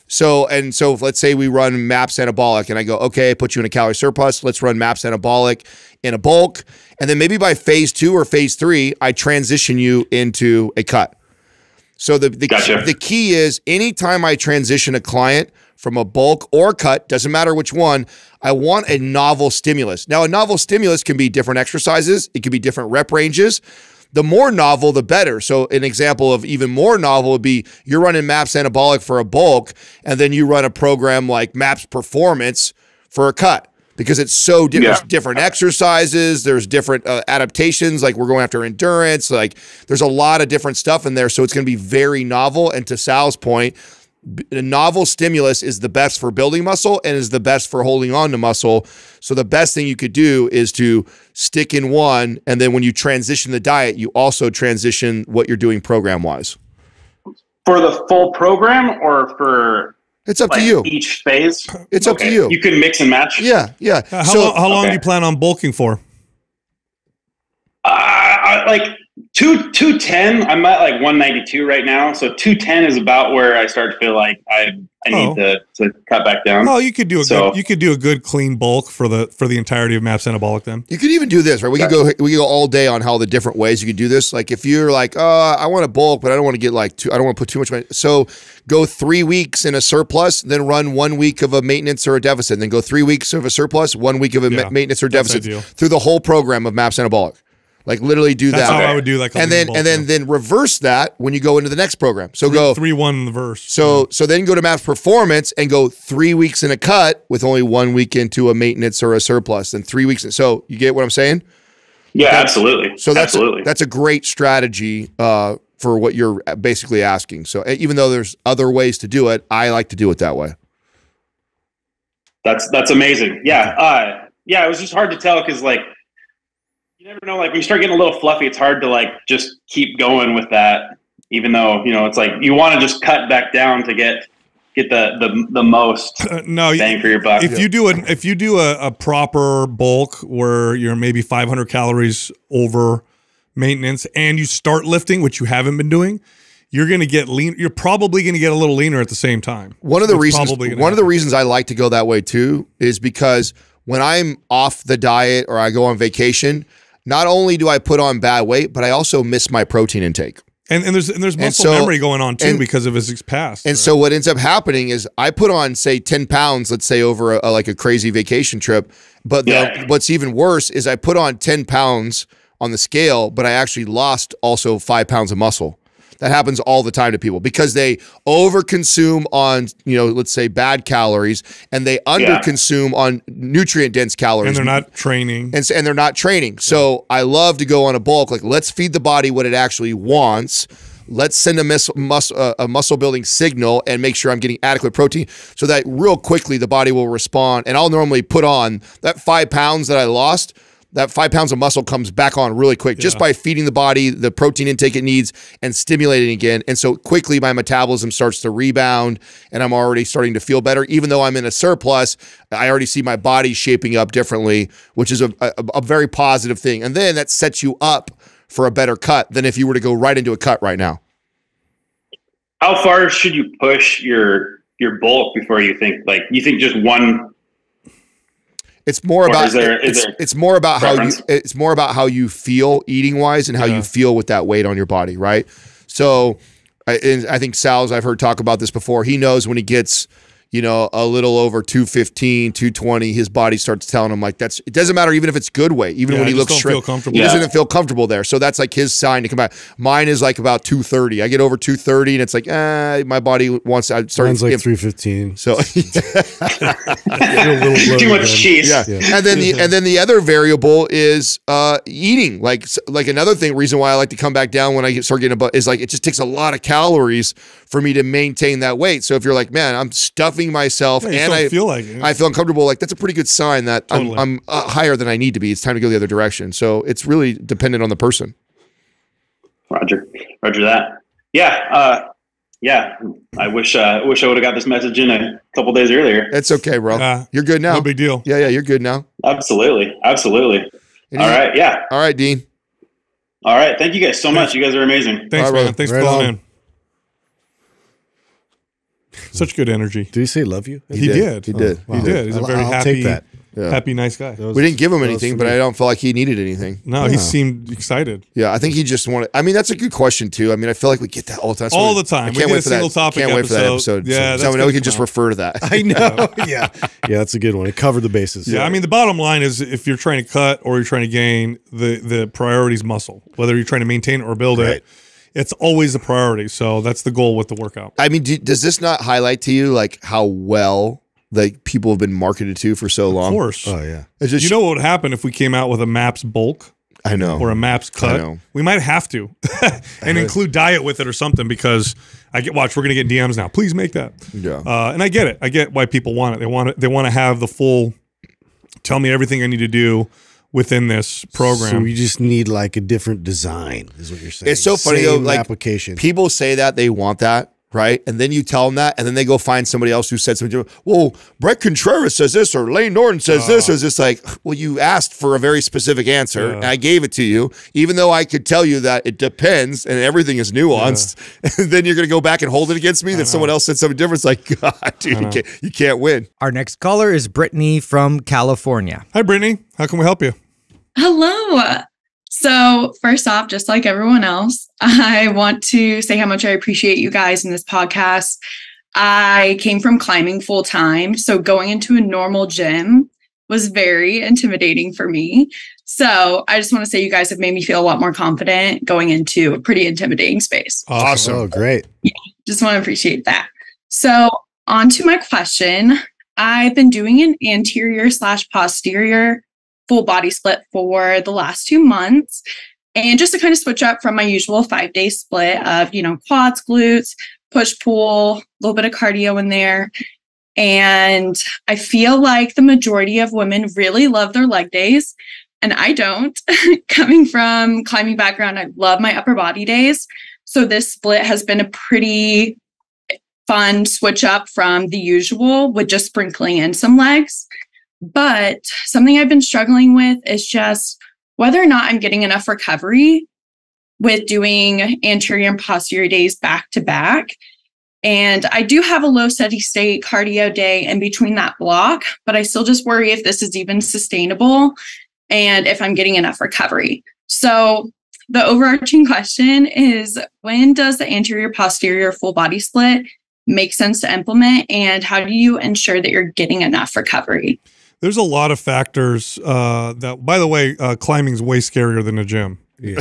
So, and so let's say we run MAPS Anabolic and I go, okay, put you in a calorie surplus. Let's run MAPS Anabolic in a bulk. And then maybe by phase two or phase three, I transition you into a cut. So the key is anytime I transition a client from a bulk or cut, doesn't matter which one, I want a novel stimulus. Now, a novel stimulus can be different exercises. It can be different rep ranges. The more novel, the better. So an example of even more novel would be you're running MAPS Anabolic for a bulk, and then you run a program like MAPS Performance for a cut because it's so different. There's different exercises. There's different adaptations. Like we're going after endurance. Like there's a lot of different stuff in there. So it's going to be very novel. And to Sal's point, a novel stimulus is the best for building muscle and is the best for holding on to muscle. So the best thing you could do is to stick in one, and then when you transition the diet, you also transition what you're doing program-wise. For the full program or for it's up to you. Each phase? It's up to you. You can mix and match? Yeah, yeah. How long do you plan on bulking for? Like 210, I'm at like 192 right now. So 210 is about where I start to feel like I need to cut back down. No, you could do a good clean bulk for the entirety of MAPS Anabolic then. You could even do this, right? We could go all day on how the different ways you could do this. Like if you're like, I want to bulk, but I don't want to get like I don't want to put too much money. So go 3 weeks in a surplus, then run 1 week of a maintenance or a deficit, then go 3 weeks of a surplus, 1 week of a maintenance or deficit through the whole program of MAPS Anabolic. Like literally do that. That's how I would do that. And then reverse that when you go into the next program. So go 3-1 in the verse. So then go to MAPS Performance and go 3 weeks in a cut with only 1 week into a maintenance or a surplus. Then 3 weeks. So you get what I'm saying? Yeah, absolutely. So that's a great strategy for what you're basically asking. So even though there's other ways to do it, I like to do it that way. That's amazing. Yeah. Yeah. It was just hard to tell because like, you never know, like when you start getting a little fluffy, it's hard to like just keep going with that, even though, you know, it's like you want to just cut back down to get the most bang for your buck. If you do a proper bulk where you're maybe 500 calories over maintenance and you start lifting, which you haven't been doing, you're going to get lean. You're probably going to get a little leaner at the same time. One of the reasons I like to go that way too is because when I'm off the diet or I go on vacation, not only do I put on bad weight, but I also miss my protein intake. And there's muscle memory going on too because of his past. So what ends up happening is I put on, say, 10 pounds, let's say, over like a crazy vacation trip. But what's even worse is I put on 10 pounds on the scale, but I actually lost also 5 pounds of muscle. That happens all the time to people because they overconsume on, you know, let's say bad calories, and they underconsume on nutrient-dense calories. And they're not training. And they're not training. So I love to go on a bulk. Like, let's feed the body what it actually wants. Let's send a muscle-building signal and make sure I'm getting adequate protein so that real quickly the body will respond. And I'll normally put on that 5 pounds that I lost. That 5 pounds of muscle comes back on really quick just by feeding the body the protein intake it needs and stimulating again. And so quickly my metabolism starts to rebound and I'm already starting to feel better. Even though I'm in a surplus, I already see my body shaping up differently, which is a very positive thing. And then that sets you up for a better cut than if you were to go right into a cut right now. How far should you push your bulk before you think, like, you think just one... It's more about how you feel eating wise and how you feel with that weight on your body, right? So I think Sal's, I've heard talk about this before. He knows when he gets, you know, a little over 215, 220, his body starts telling him like it doesn't matter even if it's good weight, even when he looks shrimped, he doesn't feel comfortable there. So that's like his sign to come back. Mine is like about 230. I get over 230 and it's like, my body wants, I start. Mine's like 315. So too much cheese. Yeah. And then the other variable is eating. Like another thing, reason why I like to come back down when I start getting above is like, it just takes a lot of calories for me to maintain that weight. So if you're like, man, I'm stuffed stuffing myself, and I feel like it. I feel uncomfortable. Like that's a pretty good sign that I'm higher than I need to be. It's time to go the other direction. So it's really dependent on the person. Roger, roger that. Yeah, yeah. I wish I would have got this message in a couple days earlier. That's okay, bro. You're good now. No big deal. Yeah, yeah. You're good now. Absolutely, absolutely. All right, yeah. All right, Dean. All right, thank you guys so much. You guys are amazing. Thanks, man. Thanks for calling in. Such good energy. Did he say love you? He did. He did. He did. He's a very happy, nice guy. We didn't give him anything, but I don't feel like he needed anything. No, he seemed excited. Yeah, I think he just wanted. I mean, that's a good question too. I mean, I feel like we get that all the time. All the time. Can't wait for that. Can't wait for that episode. Yeah, so now we can just refer to that. I know. Yeah, yeah, that's a good one. It covered the bases. Yeah, I mean, the bottom line is if you're trying to cut or you're trying to gain, the priority is muscle. Whether you're trying to maintain or build it. It's always a priority, so that's the goal with the workout. I mean, does this not highlight to you like how well like people have been marketed to for so long? Of course. Oh yeah. Just, you know what would happen if we came out with a MAPS bulk? I know. Or a MAPS cut? I know. We might have to, and include diet with it or something because I get. Watch, we're gonna get DMs now. Please make that. Yeah. And I get it. I get why people want it. They want it. They want to have the full. Tell me everything I need to do within this program. So we just need like a different design is what you're saying. It's so funny though, like application. People say that they want that, right? And then you tell them that, and then they go find somebody else who said something to them. Well, Brett Contreras says this, or Lane Norton says this, or is this like, well, you asked for a very specific answer, and I gave it to you, even though I could tell you that it depends, and everything is nuanced, and then you're going to go back and hold it against me that someone else said something different. It's like, God, dude, you can't win. Our next caller is Brittany from California. Hi, Brittany. How can we help you? Hello. So first off, just like everyone else, I want to say how much I appreciate you guys in this podcast. I came from climbing full time, so going into a normal gym was very intimidating for me. So I just want to say you guys have made me feel a lot more confident going into a pretty intimidating space. Awesome. Oh, great. Yeah, just want to appreciate that. So on to my question. I've been doing an anterior/posterior full body split for the last 2 months. And just to kind of switch up from my usual 5-day split of, you know, quads, glutes, push, pull, a little bit of cardio in there. And I feel like the majority of women really love their leg days. And I don't. Coming from climbing background, I love my upper body days. So this split has been a pretty fun switch up from the usual with just sprinkling in some legs. But something I've been struggling with is just whether or not I'm getting enough recovery with doing anterior and posterior days back to back. And I do have a low steady state cardio day in between that block, but I still just worry if this is even sustainable and if I'm getting enough recovery. So the overarching question is, when does the anterior posterior full body split make sense to implement? And how do you ensure that you're getting enough recovery? There's a lot of factors that, by the way, climbing's way scarier than a gym. Yeah.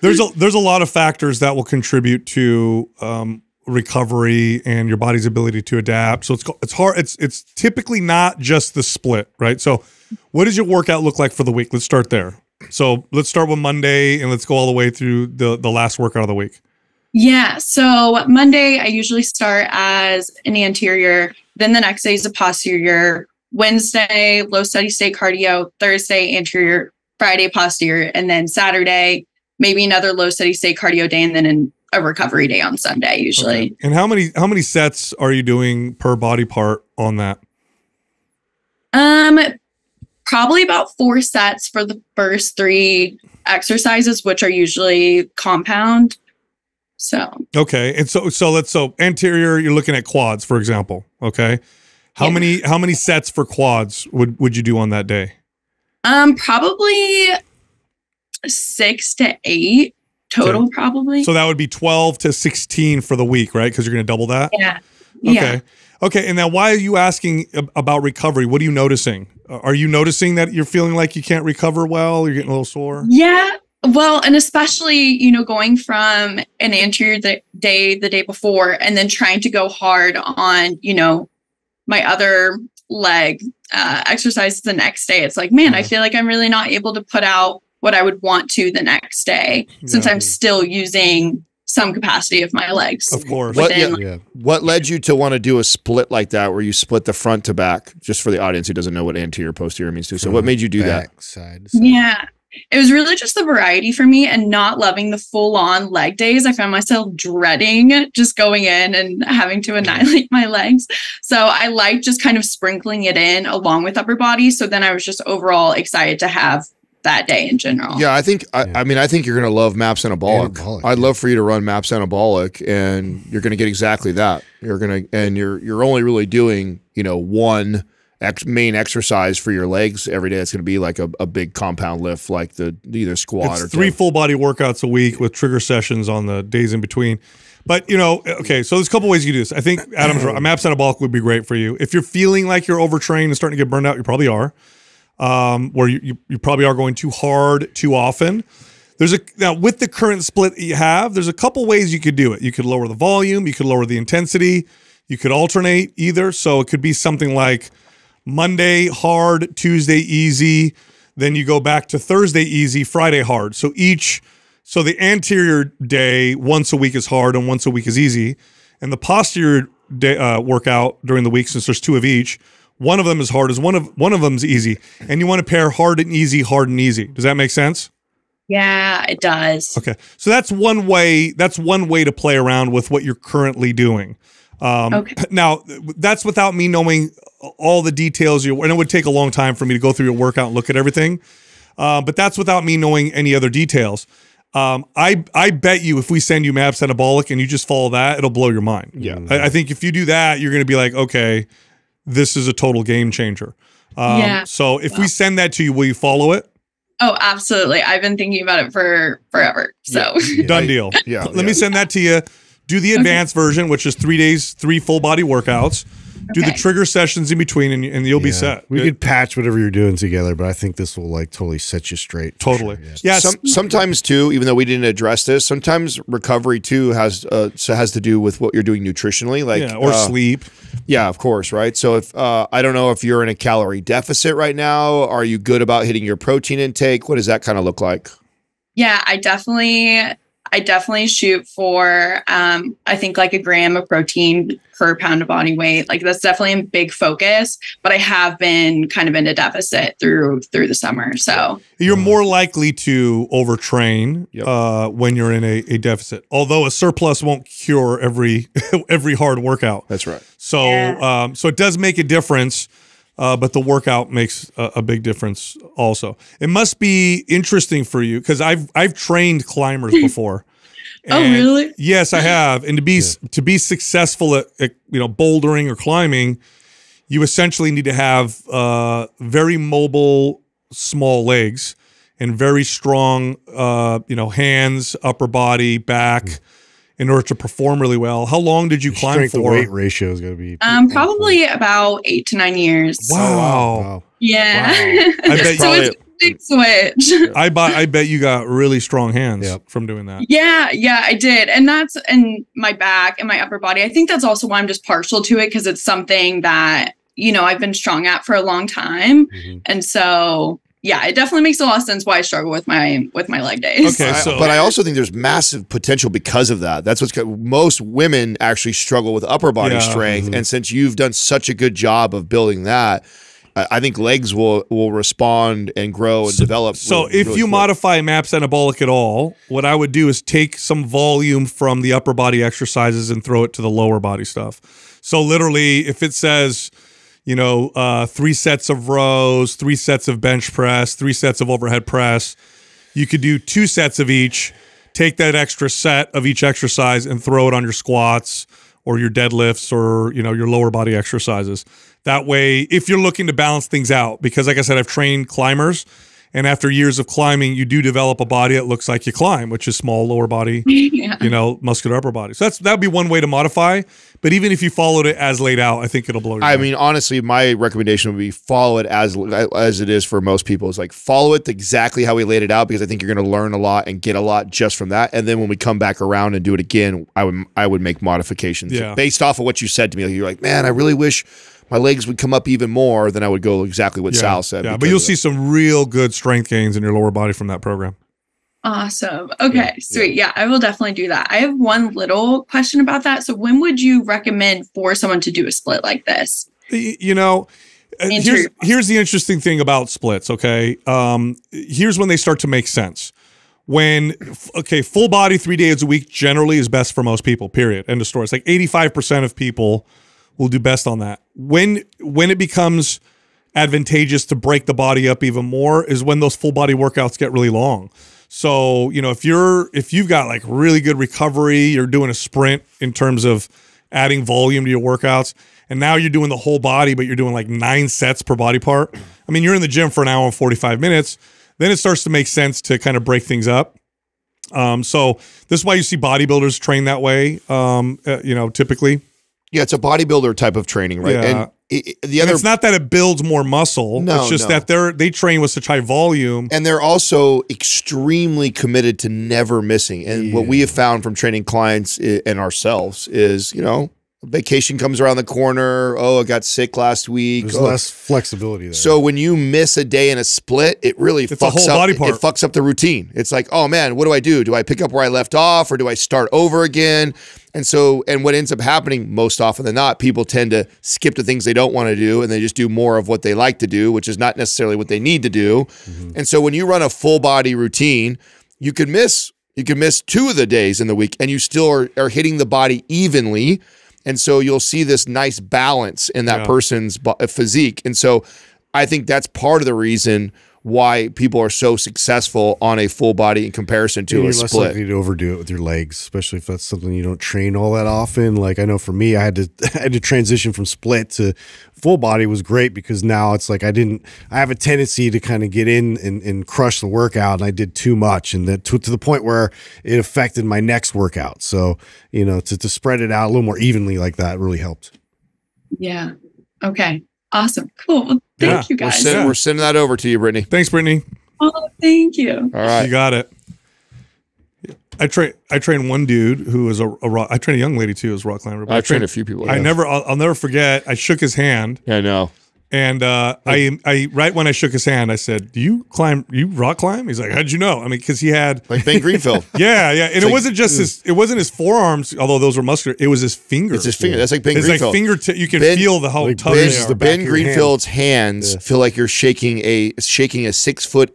There's a lot of factors that will contribute to recovery and your body's ability to adapt. So it's hard. It's typically not just the split, right? So what does your workout look like for the week? Let's start there. So let's start with Monday and let's go all the way through the last workout of the week. Yeah. So Monday, I usually start as an anterior. Then the next day is a posterior. Wednesday, low steady state cardio. Thursday, anterior. Friday, posterior. And then Saturday, maybe another low steady state cardio day, and then a recovery day on Sunday usually. Okay. And how many sets are you doing per body part on that? Probably about 4 sets for the first 3 exercises, which are usually compound. So okay, and so anterior, you're looking at quads, for example. Okay, how many sets for quads would you do on that day? Probably 6 to 8 total, okay. Probably. So that would be 12 to 16 for the week, right? Because you're going to double that. Yeah. Okay. Yeah. Okay. And now, why are you asking about recovery? What are you noticing? Are you noticing that you're feeling like you can't recover well? You're getting a little sore. Yeah. Well, and especially, you know, going from an anterior day the day before and then trying to go hard on, you know, my other leg exercises the next day. It's like, man, I feel like I'm really not able to put out what I would want to the next day since I'm still using some capacity of my legs. Of course. What led you to want to do a split like that, where you split the front to back, just for the audience who doesn't know what anterior posterior means too? So what made you do that? Side. Yeah. It was really just the variety for me and not loving the full-on leg days. I found myself dreading just going in and having to annihilate my legs. So I liked just kind of sprinkling it in along with upper body. So then I was just overall excited to have that day in general. Yeah, I think, I mean, I think you're going to love MAPS Anabolic. I'd love for you to run MAPS Anabolic, and you're going to get exactly that. You're going to, and you're only really doing, you know, one main exercise for your legs every day. It's going to be like a big compound lift, like the either squat or three full body workouts a week with trigger sessions on the days in between. But you know, okay, so there's a couple ways you do this. I think Adam's right. MAPS Anabolic would be great for you if you're feeling like you're overtrained and starting to get burned out. You probably are, where you probably are going too hard too often. There's a now with the current split that you have, there's a couple ways you could do it. You could lower the volume, you could lower the intensity, you could alternate either. So it could be something like Monday hard, Tuesday easy, then you go back to Thursday easy, Friday hard. So so the anterior day once a week is hard and once a week is easy, and the posterior day workout during the week, since there's two of each, one of them is hard, one of them's easy, and you want to pair hard and easy, hard and easy. Does that make sense? Yeah, it does. Okay, so that's one way. That's one way to play around with what you're currently doing. Okay. Now, that's without me knowing all the details. And it would take a long time for me to go through your workout and look at everything. But that's without me knowing any other details. I bet you if we send you MAPS Anabolic and you just follow that, it'll blow your mind. Yeah, I think if you do that, you're going to be like, okay, this is a total game changer. So if we send that to you, will you follow it? Oh, absolutely. I've been thinking about it for forever. So done deal. Yeah. Let me send that to you. Do the advanced version, which is 3 days, 3 full body workouts. Do the trigger sessions in between, and you'll be set. We could patch whatever you're doing together, but I think this will like totally set you straight. Totally. Sure, yeah. Sometimes too, even though we didn't address this, sometimes recovery too has to do with what you're doing nutritionally, like or sleep. Yeah, of course, right. So if I don't know if you're in a calorie deficit right now, are you good about hitting your protein intake? What does that kind of look like? Yeah, I definitely shoot for, I think like a gram of protein per pound of body weight. Like that's definitely a big focus, but I have been kind of in a deficit through the summer. So you're more likely to overtrain when you're in a deficit, although a surplus won't cure every hard workout. That's right. So, so it does make a difference. But the workout makes a big difference also. It must be interesting for you because I've trained climbers before. Oh, really? Yes, I have. And to be successful at you know, bouldering or climbing, you essentially need to have very mobile small legs and very strong you know, hands, upper body, back. In order to perform really well. How long did you climb for? The weight ratio is going to be probably about 8 to 9 years. Wow. Yeah. Wow. I bet so it's a big switch. I bet you got really strong hands from doing that. Yeah, I did. And that's in my back and my upper body. I think that's also why I'm just partial to it, because it's something that, you know, I've been strong at for a long time. And so yeah, it definitely makes a lot of sense why I struggle with my leg days. Okay, so. But I also think there's massive potential because of that. That's what's most women actually struggle with upper body strength, and since you've done such a good job of building that, I think legs will respond and grow and develop. So really, if you modify MAPS Anabolic at all, what I would do is take some volume from the upper body exercises and throw it to the lower body stuff. So literally, if it says, you know, 3 sets of rows, 3 sets of bench press, 3 sets of overhead press, you could do 2 sets of each, take that extra set of each exercise and throw it on your squats or your deadlifts or, you know, your lower body exercises. That way, if you're looking to balance things out, because like I said, I've trained climbers, and after years of climbing, you do develop a body that looks like you climb, which is small lower body, you know, muscular upper body. So that'd be one way to modify. But even if you followed it as laid out, I think it'll blow your mind. I mean, honestly, my recommendation would be follow it as it is for most people. It's like follow it exactly how we laid it out, because I think you're going to learn a lot and get a lot just from that. And then when we come back around and do it again, I would make modifications based off of what you said to me. Like, you're like, man, I really wish my legs would come up even more, then I would go exactly what Sal said. Yeah, but you'll see some real good strength gains in your lower body from that program. Awesome. Okay, yeah, sweet. Yeah. I will definitely do that. I have one little question about that. So when would you recommend for someone to do a split like this? You know, here's the interesting thing about splits, okay? Here's when they start to make sense. When, okay, full body 3 days a week generally is best for most people, period. End of story. It's like 85% of people will do best on that. When it becomes advantageous to break the body up even more is when those full body workouts get really long. So, you know, if you've got like really good recovery, you're doing a sprint in terms of adding volume to your workouts, and now you're doing the whole body, but you're doing like 9 sets per body part. I mean, you're in the gym for 1 hour and 45 minutes. Then it starts to make sense to kind of break things up. So this is why you see bodybuilders train that way, you know, typically. Yeah, it's a bodybuilder type of training, right? Yeah. And it's not that it builds more muscle. No, it's just that they train with such high volume. And they're also extremely committed to never missing. And what we have found from training clients and ourselves is, you know, vacation comes around the corner. Oh, I got sick last week. There's less flexibility there. So when you miss a day in a split, it really it fucks up the routine. It's like, oh man, what do I do? Do I pick up where I left off or do I start over again? And so, and what ends up happening most often than not, people tend to skip the things they don't want to do and they just do more of what they like to do, which is not necessarily what they need to do. And so when you run a full body routine, you can miss 2 of the days in the week and you still are hitting the body evenly. And so you'll see this nice balance in that person's physique. And so I think that's part of the reason why people are so successful on a full body in comparison to a split. You're less likely to overdo it with your legs, especially if that's something you don't train all that often. Like I know for me, I had to transition from split to full body was great because now it's like I have a tendency to kind of get in and crush the workout, and I did too much, and that to the point where it affected my next workout. So, you know, to spread it out a little more evenly like that really helped. Yeah. Okay. Awesome. Cool. Thank you guys. We're sending that over to you, Brittany. Thanks, Brittany. Oh, thank you. All right. You got it. I trained one dude who was I trained a young lady too who was a rock climber. But I trained a few people. I'll never forget. I shook his hand. Yeah, I know. And right when I shook his hand, I said, "Do you rock climb?" He's like, "How'd you know?" I mean, because he had like Ben Greenfield. Yeah. And it wasn't just his. It wasn't his forearms, although those were muscular. It was his fingers. It's his finger. That's like Ben Greenfield. It's like fingertip. You can feel the whole tough. Ben Greenfield's hands feel like you're shaking a 6'8",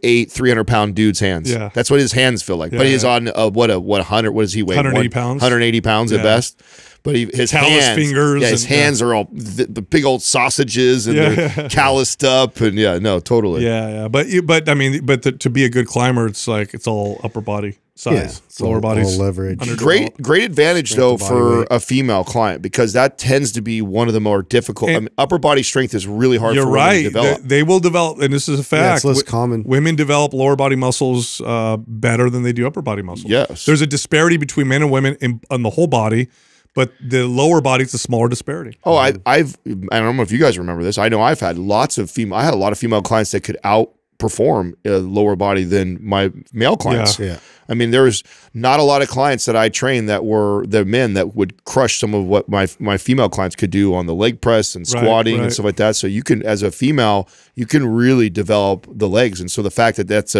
300-pound dude's hands. Yeah, that's what his hands feel like. Yeah, but he's on what does he weigh? 180 pounds. 180 pounds at best. But his hands, fingers, his hands are all the big old sausages and they're calloused up and totally. Yeah. But I mean, to be a good climber, it's like it's all upper body size, lower body leverage. Great advantage though for a female client because that tends to be one of the more difficult. I mean, upper body strength is really hard. You're right. Women to develop. They will develop, and this is a fact. It's less common. Women develop lower body muscles better than they do upper body muscles. Yes, there's a disparity between men and women on the whole body. But the lower body is a smaller disparity. Oh, I don't know if you guys remember this. I know I've had lots of female. I had a lot of female clients that could outperform a lower body than my male clients. Yeah. I mean, there's not a lot of clients that I trained that were the men that would crush some of what my female clients could do on the leg press and squatting and stuff like that. So you can, as a female, you can really develop the legs. And so the fact that that's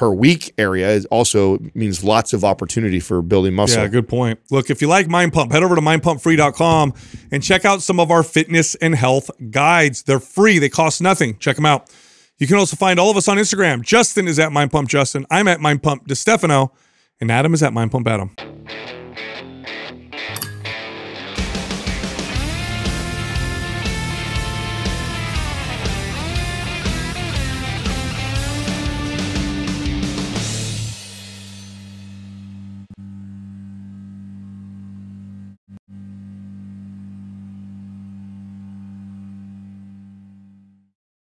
her weak area is also means lots of opportunity for building muscle. Yeah, good point. Look, if you like Mind Pump, head over to mindpumpfree.com and check out some of our fitness and health guides. They're free. They cost nothing. Check them out. You can also find all of us on Instagram. Justin is at Mind Pump Justin. I'm at Mind Pump DeStefano. And Adam is at Mind Pump Adam.